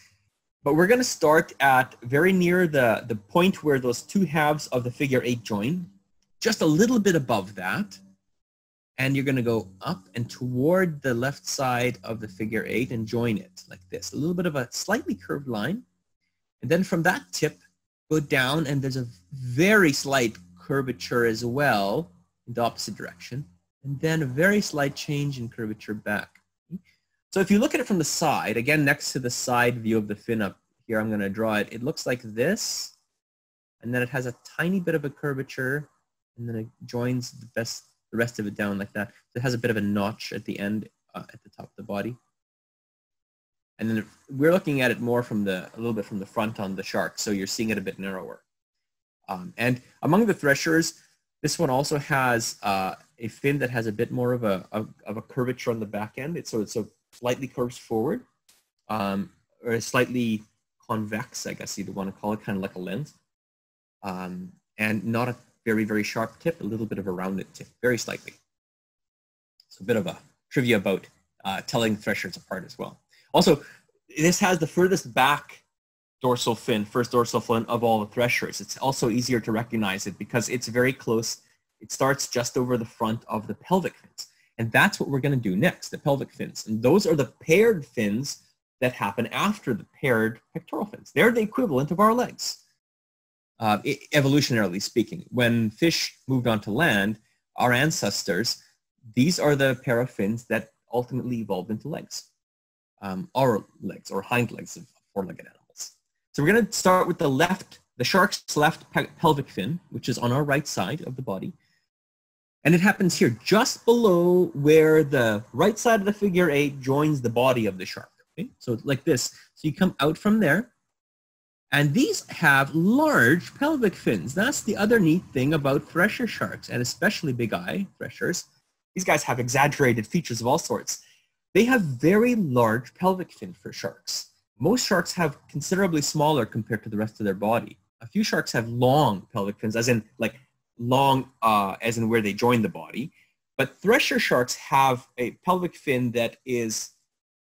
But we're going to start at very near the, the point where those two halves of the figure eight join, just a little bit above that. And you're going to go up and toward the left side of the figure eight and join it like this, a little bit of a slightly curved line. And then from that tip, go down, and there's a very slight curvature as well in the opposite direction. And then a very slight change in curvature back. So if you look at it from the side, again, next to the side view of the fin up here, I'm going to draw it. It looks like this. And then it has a tiny bit of a curvature. And then it joins the best, the rest of it down like that. So it has a bit of a notch at the end, uh, at the top of the body. And then we're looking at it more from the, a little bit from the front on the shark. So you're seeing it a bit narrower. Um, and among the threshers, this one also has uh, a fin that has a bit more of a, of, of a curvature on the back end. It's so, so slightly curves forward, um, or slightly convex, I guess you'd want to call it, kind of like a lens. Um, and not a very, very sharp tip, a little bit of a rounded tip, very slightly. So a bit of a trivia about uh, telling threshers apart as well. Also, this has the furthest back dorsal fin, first dorsal fin of all the threshers. It's also easier to recognize it because it's very close. It starts just over the front of the pelvic fins. And that's what we're going to do next, the pelvic fins. And those are the paired fins that happen after the paired pectoral fins. They're the equivalent of our legs. Uh, evolutionarily speaking, when fish moved onto land, our ancestors, these are the pair of fins that ultimately evolved into legs, um, our legs or hind legs of four-legged animals. So we're going to start with the left, the shark's left pe pelvic fin, which is on our right side of the body. And it happens here just below where the right side of the figure eight joins the body of the shark. Okay? So like this. So you come out from there. And these have large pelvic fins. That's the other neat thing about thresher sharks, and especially big eye threshers. These guys have exaggerated features of all sorts. They have very large pelvic fins for sharks. Most sharks have considerably smaller compared to the rest of their body. A few sharks have long pelvic fins, as in like long, uh, as in where they join the body. But thresher sharks have a pelvic fin that is,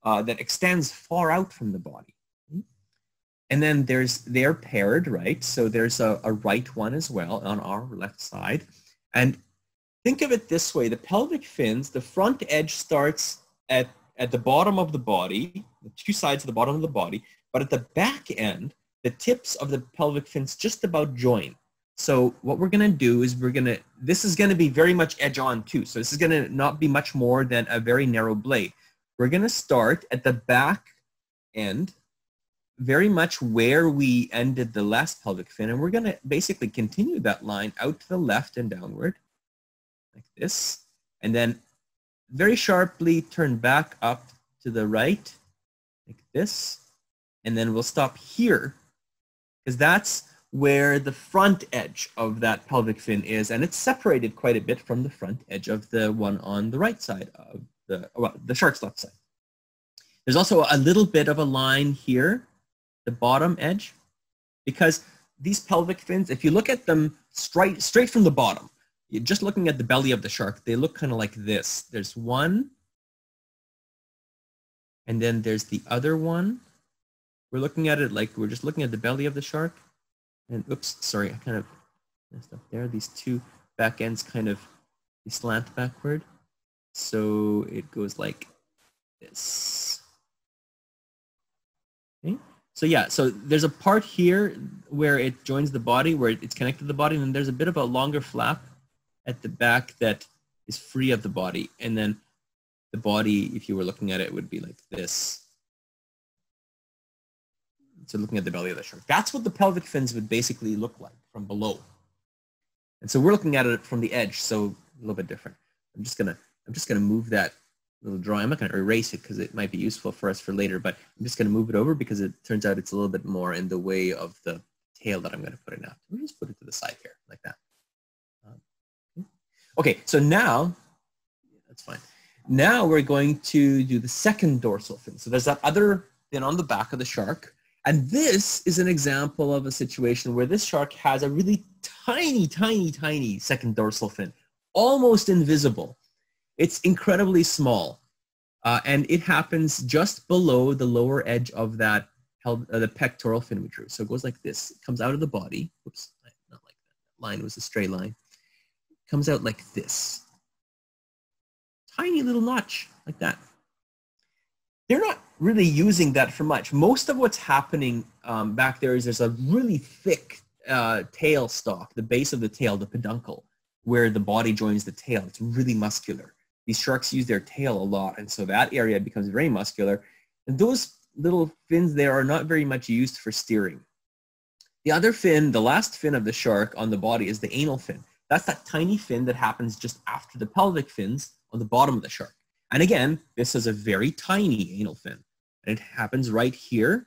uh, that extends far out from the body. And then there's, they're paired, right? So there's a, a right one as well on our left side. And think of it this way, the pelvic fins, the front edge starts at, at the bottom of the body, the two sides of the bottom of the body, but at the back end, the tips of the pelvic fins just about join. So what we're gonna do is we're gonna, this is gonna be very much edge on too. So this is gonna not be much more than a very narrow blade. We're gonna start at the back end, very much where we ended the last pelvic fin, and we're going to basically continue that line out to the left and downward like this, and then very sharply turn back up to the right like this, and then we'll stop here because that's where the front edge of that pelvic fin is, and it's separated quite a bit from the front edge of the one on the right side of the, well, the shark's left side. There's also a little bit of a line here, the bottom edge, because these pelvic fins, if you look at them straight, straight from the bottom, you're just looking at the belly of the shark, they look kind of like this. There's one, and then there's the other one. We're looking at it like we're just looking at the belly of the shark. And oops, sorry, I kind of messed up there. These two back ends kind of slant backward. So it goes like this. Okay. So yeah, so there's a part here where it joins the body, where it's connected to the body, and then there's a bit of a longer flap at the back that is free of the body. And then the body, if you were looking at it, would be like this. So looking at the belly of the shark. That's what the pelvic fins would basically look like from below. And so we're looking at it from the edge, so a little bit different. I'm just gonna, I'm just gonna move that little drawing. I'm not going to erase it because it might be useful for us for later, but I'm just going to move it over because it turns out it's a little bit more in the way of the tail that I'm going to put in after. We'll just put it to the side here like that. Um, okay, so now, that's fine. Now we're going to do the second dorsal fin. So there's that other fin on the back of the shark. And this is an example of a situation where this shark has a really tiny, tiny, tiny second dorsal fin, almost invisible. It's incredibly small, uh, and it happens just below the lower edge of that uh, the pectoral fin we drew. So it goes like this. It comes out of the body. Oops, not like that. That line was a straight line. It comes out like this. Tiny little notch, like that. They're not really using that for much. Most of what's happening um, back there is there's a really thick uh, tail stalk, the base of the tail, the peduncle, where the body joins the tail. It's really muscular. These sharks use their tail a lot, and so that area becomes very muscular. And those little fins there are not very much used for steering. The other fin, the last fin of the shark on the body, is the anal fin. That's that tiny fin that happens just after the pelvic fins on the bottom of the shark. And again, this is a very tiny anal fin. And it happens right here,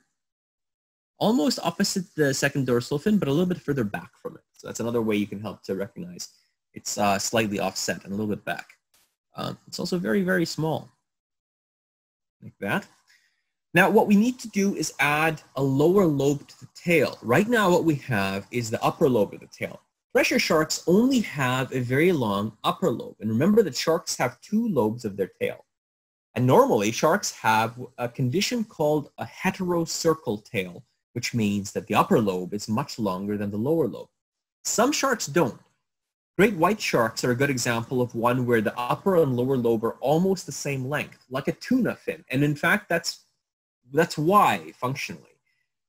almost opposite the second dorsal fin, but a little bit further back from it. So that's another way you can help to recognize. It's uh, slightly offset and a little bit back. Um, it's also very, very small, like that. Now, what we need to do is add a lower lobe to the tail. Right now, what we have is the upper lobe of the tail. Thresher sharks only have a very long upper lobe. And remember that sharks have two lobes of their tail. And normally, sharks have a condition called a heterocircle tail, which means that the upper lobe is much longer than the lower lobe. Some sharks don't. Great white sharks are a good example of one where the upper and lower lobe are almost the same length, like a tuna fin. And in fact, that's, that's why, functionally.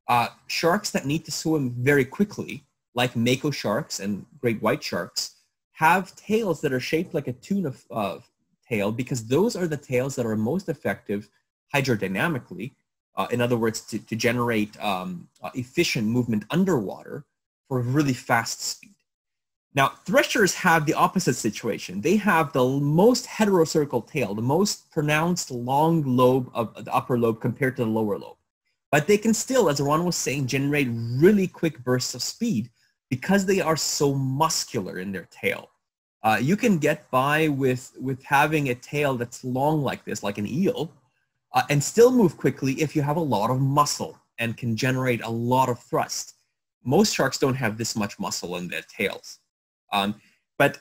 Uh, sharks that need to swim very quickly, like mako sharks and great white sharks, have tails that are shaped like a tuna uh, tail because those are the tails that are most effective hydrodynamically. Uh, in other words, to, to generate um, uh, efficient movement underwater for really fast speed. Now, threshers have the opposite situation. They have the most heterocircle tail, the most pronounced long lobe of the upper lobe compared to the lower lobe. But they can still, as Ron was saying, generate really quick bursts of speed because they are so muscular in their tail. Uh, you can get by with, with having a tail that's long like this, like an eel, uh, and still move quickly if you have a lot of muscle and can generate a lot of thrust. Most sharks don't have this much muscle in their tails. Um, but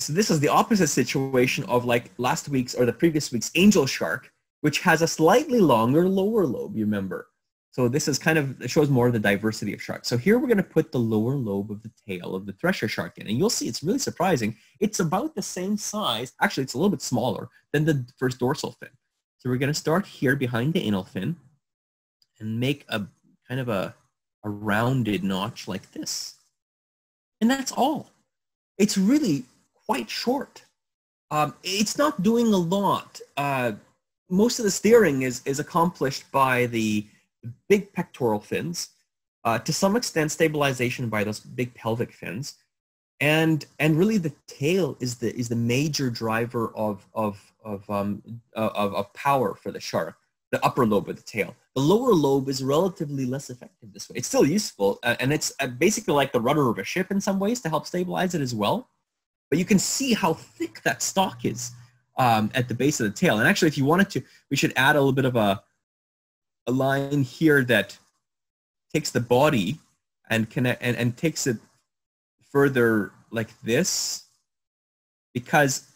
so this is the opposite situation of like last week's or the previous week's angel shark, which has a slightly longer lower lobe, you remember. So this is kind of, it shows more of the diversity of sharks. So here we're going to put the lower lobe of the tail of the thresher shark in. And you'll see it's really surprising. It's about the same size. Actually, it's a little bit smaller than the first dorsal fin. So we're going to start here behind the anal fin and make a kind of a, a rounded notch like this. And that's all. It's really quite short. Um, it's not doing a lot. Uh, most of the steering is, is accomplished by the big pectoral fins, uh, to some extent stabilization by those big pelvic fins, and and really the tail is the is the major driver of of of um of, of power for the shark. The upper lobe of the tail, the lower lobe is relatively less effective this way. It's still useful, uh, and it's uh, basically like the rudder of a ship in some ways to help stabilize it as well. But you can see how thick that stalk is um, at the base of the tail. And actually, if you wanted to, we should add a little bit of a a line here that takes the body and connect and, and takes it further like this, because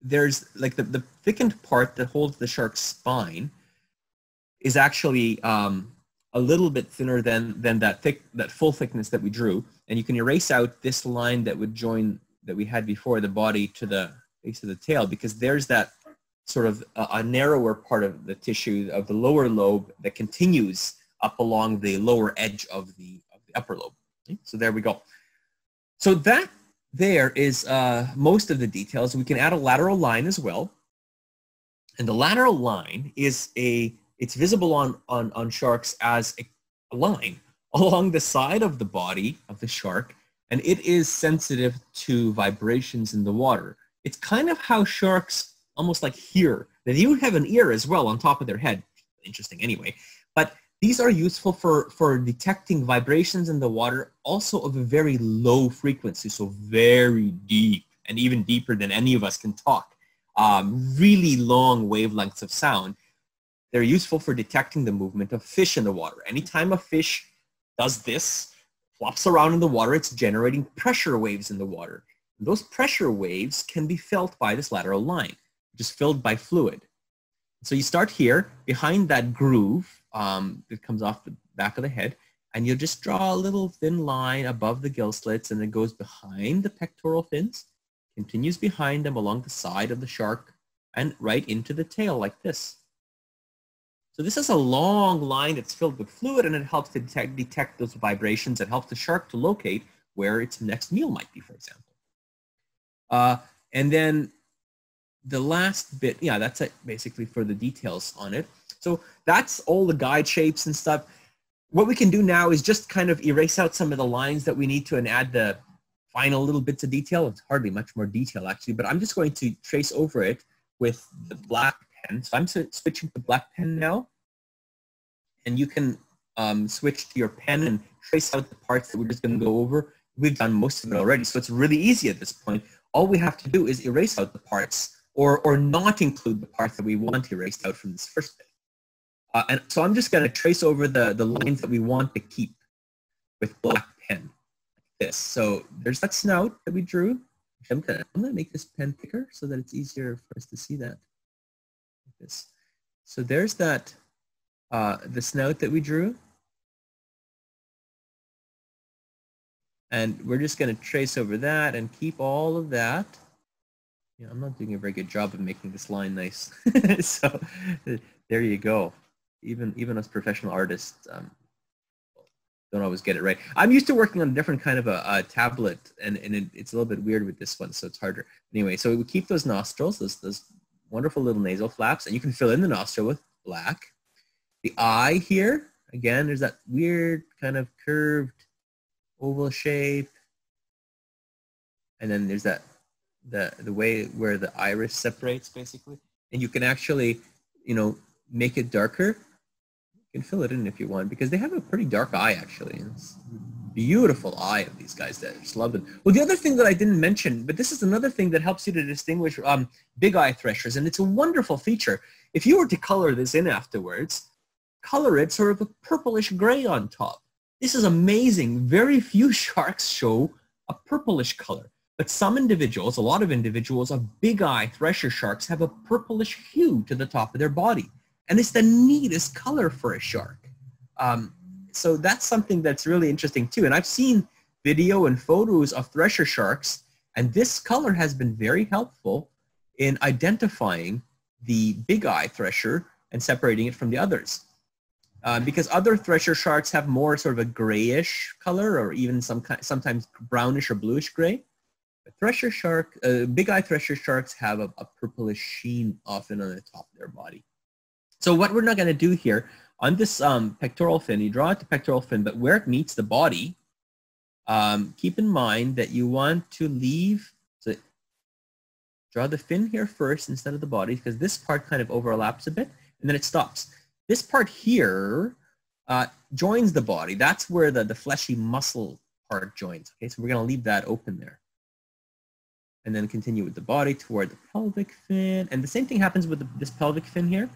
there's like the, the thickened part that holds the shark's spine is actually um, a little bit thinner than than that thick that full thickness that we drew, and you can erase out this line that would join that we had before the body to the base of the tail, because there's that sort of a, a narrower part of the tissue of the lower lobe that continues up along the lower edge of the, of the upper lobe. Okay? So there we go. So that there is uh, most of the details. We can add a lateral line as well. And the lateral line is a, it's visible on, on, on sharks as a, a line along the side of the body of the shark, and it is sensitive to vibrations in the water. It's kind of how sharks almost like here, that you have an ear as well on top of their head. Interesting anyway. But these are useful for, for detecting vibrations in the water, also of a very low frequency, so very deep, and even deeper than any of us can talk. Um, really long wavelengths of sound. They're useful for detecting the movement of fish in the water. Anytime a fish does this, flops around in the water, it's generating pressure waves in the water. And those pressure waves can be felt by this lateral line, just filled by fluid. So you start here, behind that groove um, that comes off the back of the head, and you'll just draw a little thin line above the gill slits, and it goes behind the pectoral fins, continues behind them along the side of the shark, and right into the tail like this. So this is a long line that's filled with fluid, and it helps to detect, detect those vibrations. It helps the shark to locate where its next meal might be, for example. Uh, and then the last bit, yeah, that's it basically for the details on it. So that's all the guide shapes and stuff. What we can do now is just kind of erase out some of the lines that we need to and add the final little bits of detail. It's hardly much more detail actually, but I'm just going to trace over it with the black pen. So I'm switching to black pen now, and you can um, switch to your pen and trace out the parts that we're just going to go over. We've done most of it already, so it's really easy at this point. All we have to do is erase out the parts, or, or not include the parts that we want erased out from this first bit. Uh, and so I'm just going to trace over the, the lines that we want to keep with black pen, like this. So there's that snout that we drew. I'm going to I'm going to make this pen thicker so that it's easier for us to see that. Like this. So there's that, uh, the snout that we drew. And we're just going to trace over that and keep all of that. Yeah, I'm not doing a very good job of making this line nice. So there you go. Even even us professional artists um, don't always get it right. I'm used to working on a different kind of a, a tablet, and, and it, it's a little bit weird with this one, so it's harder. Anyway, so we keep those nostrils, those, those wonderful little nasal flaps, and you can fill in the nostril with black. The eye here, again, there's that weird kind of curved oval shape. And then there's that the the way where the iris separates basically, and you can actually, you know, make it darker. You can fill it in if you want, because they have a pretty dark eye actually. It's a beautiful eye of these guys that I just love them. Well, the other thing that I didn't mention, but this is another thing that helps you to distinguish um, big eye threshers, and it's a wonderful feature, If you were to color this in afterwards, color it sort of a purplish gray on top. This is amazing. Very few sharks show a purplish color, but some individuals, a lot of individuals of big-eye thresher sharks have a purplish hue to the top of their body, and it's the neatest color for a shark. Um, so that's something that's really interesting too, and I've seen video and photos of thresher sharks, and this color has been very helpful in identifying the big-eye thresher and separating it from the others. Uh, because other thresher sharks have more sort of a grayish color, or even some kind, sometimes brownish or bluish gray. But thresher shark, uh, big-eye thresher sharks have a, a purplish sheen often on the top of their body. So what we're not going to do here, on this um, pectoral fin, you draw out the pectoral fin, but where it meets the body, um, keep in mind that you want to leave, so draw the fin here first instead of the body, because this part kind of overlaps a bit, and then it stops. This part here uh, joins the body. That's where the, the fleshy muscle part joins. Okay, so we're going to leave that open there. And then continue with the body toward the pelvic fin. And the same thing happens with the, this pelvic fin here.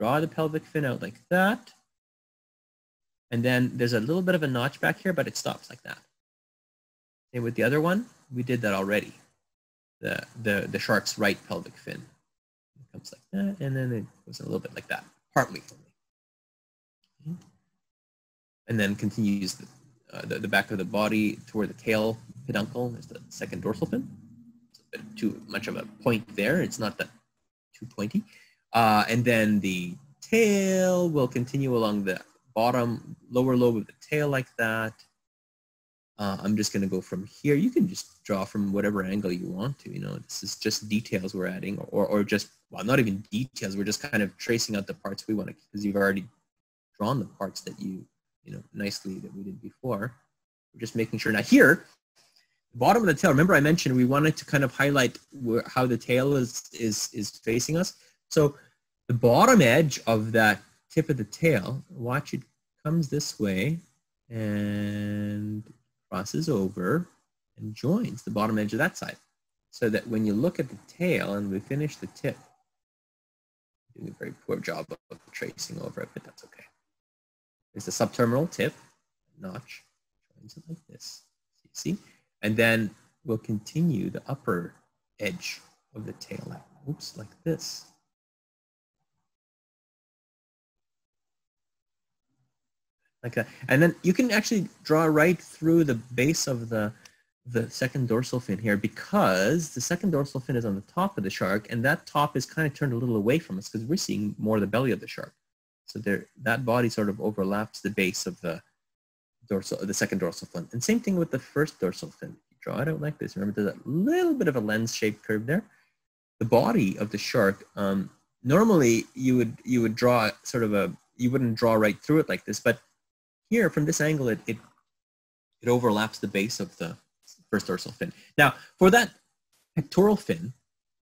Draw the pelvic fin out like that. And then there's a little bit of a notch back here, but it stops like that. And with the other one, we did that already. The, the, the shark's right pelvic fin. It comes like that, and then it goes a little bit like that. Partly, okay. And then continues the, uh, the, the back of the body toward the tail peduncle, is the second dorsal fin. It's a bit too much of a point there. It's not that too pointy. Uh, and then the tail will continue along the bottom, lower lobe of the tail like that. Uh, I'm just going to go from here. You can just draw from whatever angle you want to. You know, this is just details we're adding, or, or, or just, well, not even details. We're just kind of tracing out the parts we want to, because you've already drawn the parts that you, you know, nicely that we did before. We're just making sure. Now here, bottom of the tail, remember I mentioned we wanted to kind of highlight where, how the tail is, is, is facing us. So the bottom edge of that tip of the tail, watch, it comes this way and crosses over and joins the bottom edge of that side, so that when you look at the tail, and we finish the tip, doing a very poor job of tracing over it, but that's okay. There's the subterminal tip, notch, joins it like this, see? And then we'll continue the upper edge of the tail, like, oops, like this. Like that. And then you can actually draw right through the base of the, the second dorsal fin here, because the second dorsal fin is on the top of the shark, and that top is kind of turned a little away from us because we're seeing more of the belly of the shark. So there, that body sort of overlaps the base of the dorsal, the second dorsal fin. And same thing with the first dorsal fin. You draw it out like this. Remember, there's a little bit of a lens-shaped curve there. The body of the shark, um, normally you would, you would draw sort of a, you wouldn't draw right through it like this, but here, from this angle, it, it, it overlaps the base of the first dorsal fin. Now, for that pectoral fin,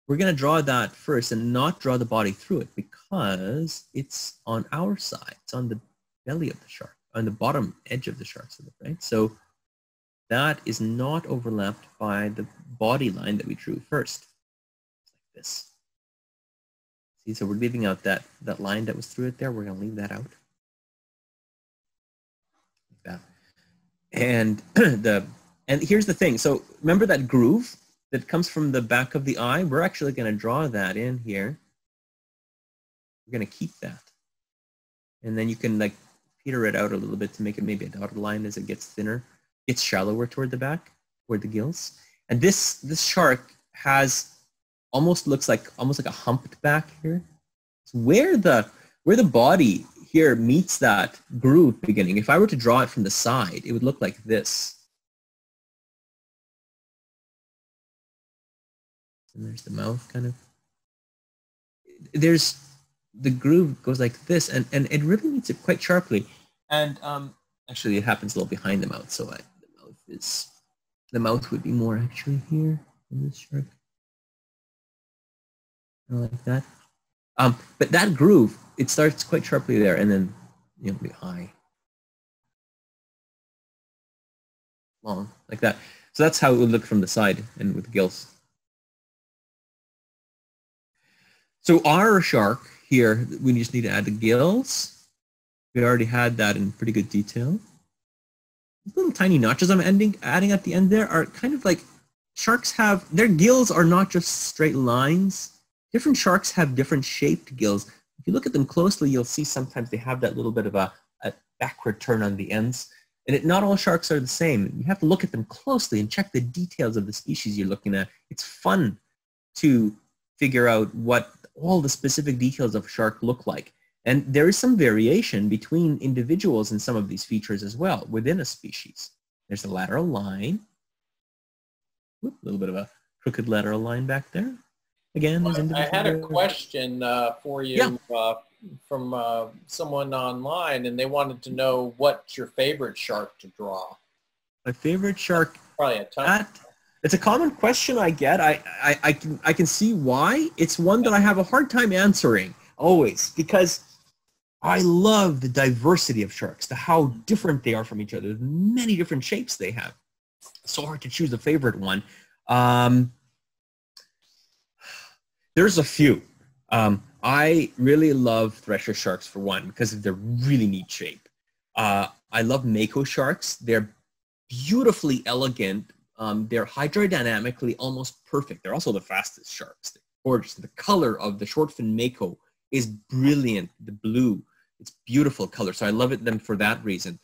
we're going to draw that first and not draw the body through it, because it's on our side. It's on the belly of the shark, on the bottom edge of the shark's lip, right? So that is not overlapped by the body line that we drew first, like this. See, so we're leaving out that, that line that was through it there. We're going to leave that out. That. And the and here's the thing. So remember that groove that comes from the back of the eye? We're actually going to draw that in here. We're going to keep that. And then you can like peter it out a little bit to make it maybe a dotted line as it gets thinner. It's shallower toward the back, toward the gills. And this this shark has almost looks like almost like a humped back here. It's where the where the body here meets that groove beginning. If I were to draw it from the side, it would look like this. And there's the mouth kind of. There's the groove goes like this, and, and it really meets it quite sharply. And um, actually, it happens a little behind the mouth, so I, the mouth is the mouth would be more actually here in this shark, like that. Um, but that groove, it starts quite sharply there, and then, you know, the eye, long, like that. So that's how it would look from the side and with gills. So our shark here, we just need to add the gills. We already had that in pretty good detail. These little tiny notches I'm ending, adding at the end there are kind of like, sharks have, their gills are not just straight lines. Different sharks have different shaped gills. If you look at them closely, you'll see sometimes they have that little bit of a, a backward turn on the ends. And it, not all sharks are the same. You have to look at them closely and check the details of the species you're looking at. It's fun to figure out what all the specific details of a shark look like. And there is some variation between individuals in some of these features as well within a species. There's the lateral line. Whoop, a little bit of a crooked lateral line back there. Again, I had a question uh, for you yeah. uh, from uh, someone online, and they wanted to know what's your favorite shark to draw. My favorite shark? Probably a ton. It's a common question I get. I, I, I, can, I can see why. It's one that I have a hard time answering always, because I love the diversity of sharks, the how different they are from each other, the many different shapes they have. It's so hard to choose a favorite one. Um, There's a few. Um, I really love thresher sharks for one because of their really neat shape. Uh, I love mako sharks. They're beautifully elegant. Um, they're hydrodynamically almost perfect. They're also the fastest sharks. They're gorgeous. The color of the short fin mako is brilliant. The blue, it's beautiful color. So I love it them for that reason.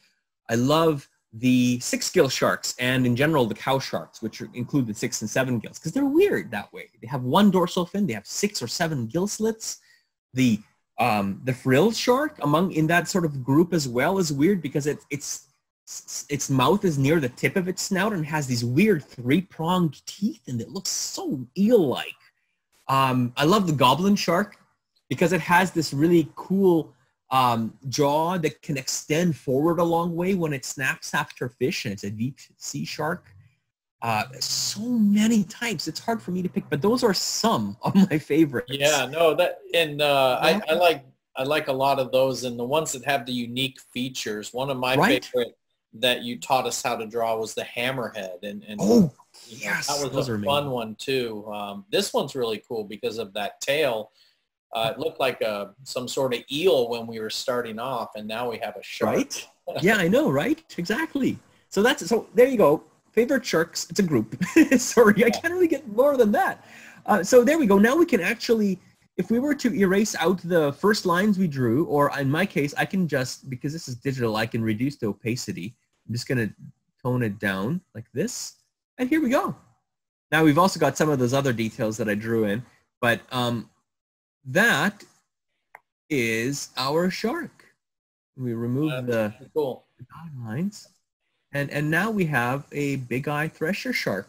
I love the six gill sharks and in general the cow sharks, which are, include the six and seven gills, because they're weird that way. They have one dorsal fin, they have six or seven gill slits. The um, the frill shark among in that sort of group as well is weird because it, it's its mouth is near the tip of its snout and has these weird three pronged teeth and it looks so eel-like. Um, I love the goblin shark because it has this really cool Um, jaw that can extend forward a long way when it snaps after fish, and it's a deep sea shark. Uh, so many types, it's hard for me to pick, but those are some of my favorites. Yeah, no, that, and uh, yeah. I, I like I like a lot of those, and the ones that have the unique features. One of my right? favorite that you taught us how to draw was the hammerhead, and, and oh yes, that was those a fun amazing. one too. Um, this one's really cool because of that tail. Uh, it looked like a, some sort of eel when we were starting off, and now we have a shark. Right? Yeah, I know, right? Exactly. So that's so. There you go. Favorite sharks. It's a group. Sorry, yeah. I can't really get more than that. Uh, so there we go. Now we can actually, if we were to erase out the first lines we drew, or in my case, I can just, because this is digital, I can reduce the opacity. I'm just going to tone it down like this, and here we go. Now we've also got some of those other details that I drew in, but um, that is our shark. We remove uh, the cool. lines, and and now we have a big eye thresher shark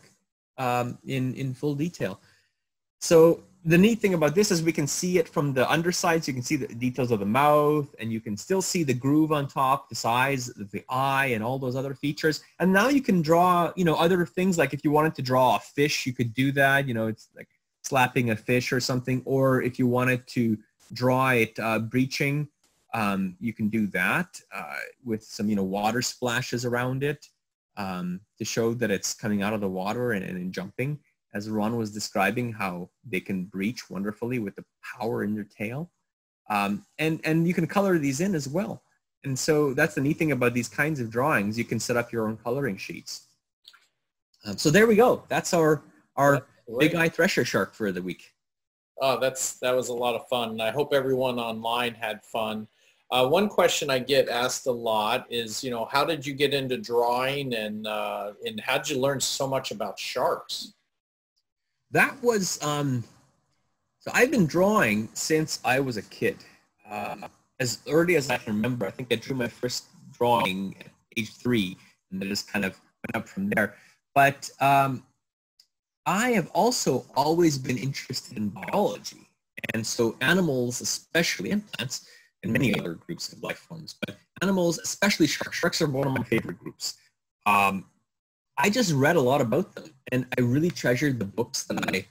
um, in in full detail. So the neat thing about this is we can see it from the undersides. You can see the details of the mouth, and you can still see the groove on top, the size of the eye, and all those other features. And now you can draw, you know, other things like if you wanted to draw a fish, you could do that. You know, it's like slapping a fish or something, or if you wanted to draw it uh, breaching, um, you can do that uh, with some, you know, water splashes around it um, to show that it's coming out of the water and, and jumping, as Ron was describing how they can breach wonderfully with the power in their tail. Um, and, and you can color these in as well. And so that's the neat thing about these kinds of drawings. You can set up your own coloring sheets. Um, so there we go. That's our, our Big Eye Thresher Shark for the week. Oh, that's, that was a lot of fun. I hope everyone online had fun. Uh, one question I get asked a lot is, you know, how did you get into drawing, and, uh, and how did you learn so much about sharks? That was, um, so I've been drawing since I was a kid. Uh, as early as I can remember, I think I drew my first drawing at age three, and I just kind of went up from there. But um, I have also always been interested in biology, and so animals, especially, and plants, and many other groups of life forms, but animals, especially sharks. Sharks are one of my favorite groups. Um, I just read a lot about them, and I really treasured the books that I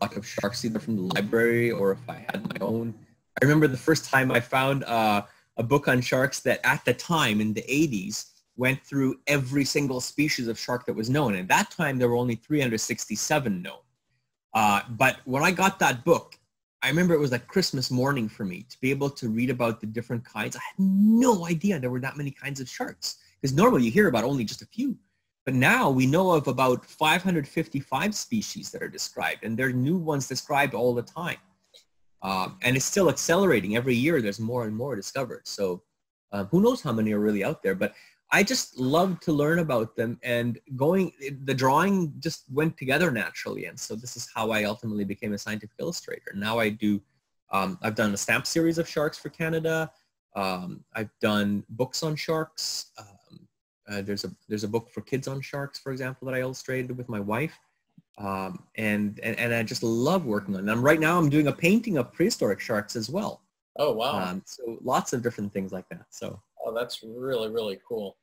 got of sharks, either from the library or if I had my own. I remember the first time I found uh, a book on sharks that at the time, in the eighties, went through every single species of shark that was known. At that time, there were only three hundred sixty-seven known. Uh, but when I got that book, I remember it was like Christmas morning for me to be able to read about the different kinds. I had no idea there were that many kinds of sharks, because normally you hear about only just a few. But now we know of about five hundred fifty-five species that are described, and there are new ones described all the time. Um, and it's still accelerating. Every year there's more and more discovered. So uh, who knows how many are really out there. But I just love to learn about them, and going, the drawing just went together naturally. And so this is how I ultimately became a scientific illustrator. Now I do, um, I've done a stamp series of sharks for Canada. Um, I've done books on sharks. Um, uh, there's a, there's a book for kids on sharks, for example, that I illustrated with my wife. Um, and, and, and I just love working on them. Right now I'm doing a painting of prehistoric sharks as well. Oh, wow. Um, so lots of different things like that. So. Oh, that's really, really cool.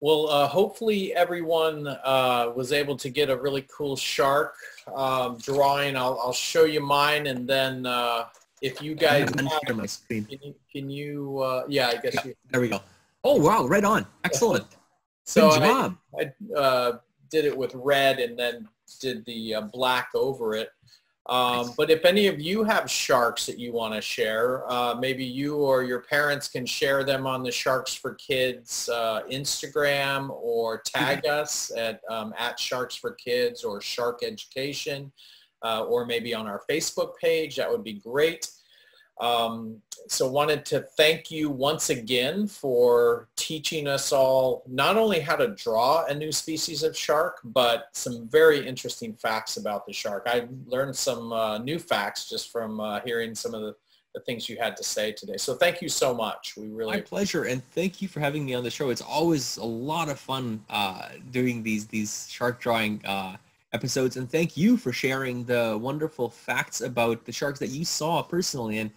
Well, uh, hopefully everyone uh, was able to get a really cool shark um, drawing. I'll, I'll show you mine, and then uh, if you guys have, my screen. Can you, can you uh, yeah, I guess yeah, you. There we go. Oh, wow, right on. Excellent. So good job. I, I uh, did it with red and then did the uh, black over it. Um, nice. But if any of you have sharks that you want to share, uh, maybe you or your parents can share them on the Sharks for Kids uh, Instagram, or tag yeah. us at, um, at Sharks for Kids or Shark Education, uh, or maybe on our Facebook page. That would be great. Um, so wanted to thank you once again for teaching us all not only how to draw a new species of shark, but some very interesting facts about the shark. I learned some uh, new facts just from uh, hearing some of the, the things you had to say today. So thank you so much. We really My pleasure, and thank you for having me on the show. It's always a lot of fun uh, doing these, these shark drawing uh, episodes, and thank you for sharing the wonderful facts about the sharks that you saw personally. And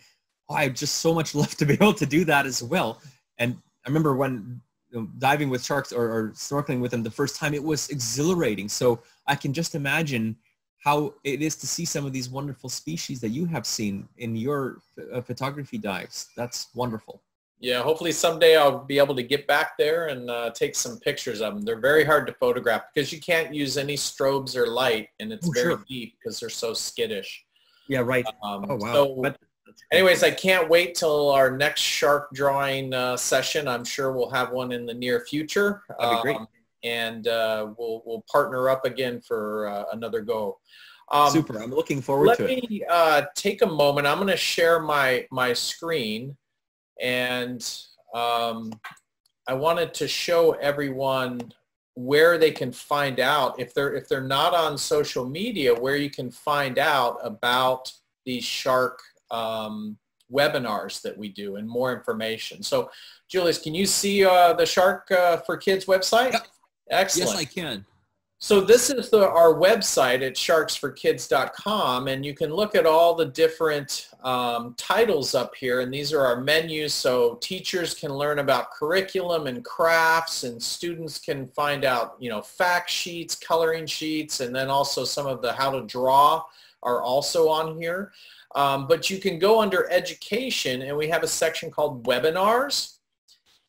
I have just so much love to be able to do that as well. And I remember when you know, diving with sharks or, or snorkeling with them the first time, it was exhilarating. So I can just imagine how it is to see some of these wonderful species that you have seen in your uh, photography dives. That's wonderful. Yeah, hopefully someday I'll be able to get back there and uh, take some pictures of them. They're very hard to photograph because you can't use any strobes or light, and it's oh, very sure. deep because they're so skittish. Yeah, right. Um, oh, wow. So but anyways, I can't wait till our next shark drawing uh, session. I'm sure we'll have one in the near future. That'd be great. Um, and uh, we'll, we'll partner up again for uh, another go. Um, Super. I'm looking forward let to me, it. Let me uh, take a moment. I'm going to share my, my screen. And um, I wanted to show everyone where they can find out, if they're, if they're not on social media, where you can find out about these shark Um, webinars that we do and more information. So, Julius, can you see uh, the Shark uh, for Kids website? Yep. Excellent. Yes, I can. So this is the, our website at sharks for kids dot com, and you can look at all the different um, titles up here, and these are our menus, so teachers can learn about curriculum and crafts, and students can find out, you know, fact sheets, coloring sheets, and then also some of the how to draw are also on here. Um, but you can go under education, and we have a section called webinars,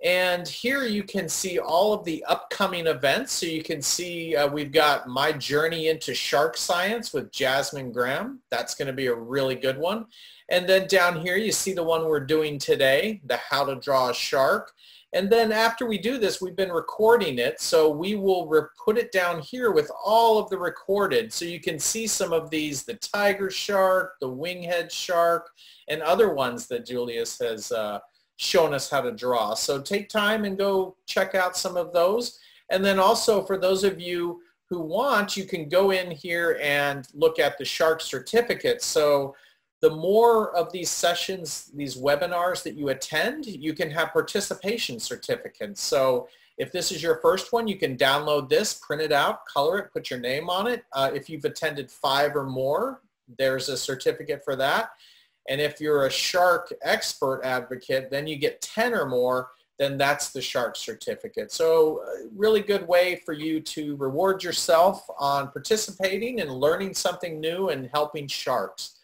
and here you can see all of the upcoming events. So you can see uh, we've got My Journey into Shark Science with Jasmine Graham. That's going to be a really good one. And then down here you see the one we're doing today, the How to Draw a Shark. And then after we do this, we've been recording it, so we will put it down here with all of the recorded. So you can see some of these, the tiger shark, the winghead shark, and other ones that Julius has uh, shown us how to draw. So take time and go check out some of those. And then also for those of you who want, you can go in here and look at the shark certificates. So the more of these sessions, these webinars that you attend, you can have participation certificates. So if this is your first one, you can download this, print it out, color it, put your name on it. Uh, if you've attended five or more, there's a certificate for that. And if you're a shark expert advocate, then you get ten or more, then that's the shark certificate. So a really good way for you to reward yourself on participating and learning something new and helping sharks.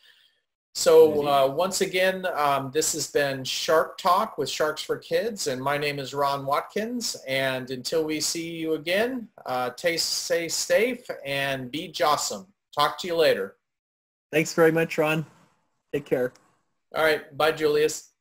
So uh, once again, um, this has been Shark Talk with Sharks for Kids, and my name is Ron Watkins, and until we see you again, uh, stay safe and be jawsome. Talk to you later. Thanks very much, Ron. Take care. All right. Bye, Julius.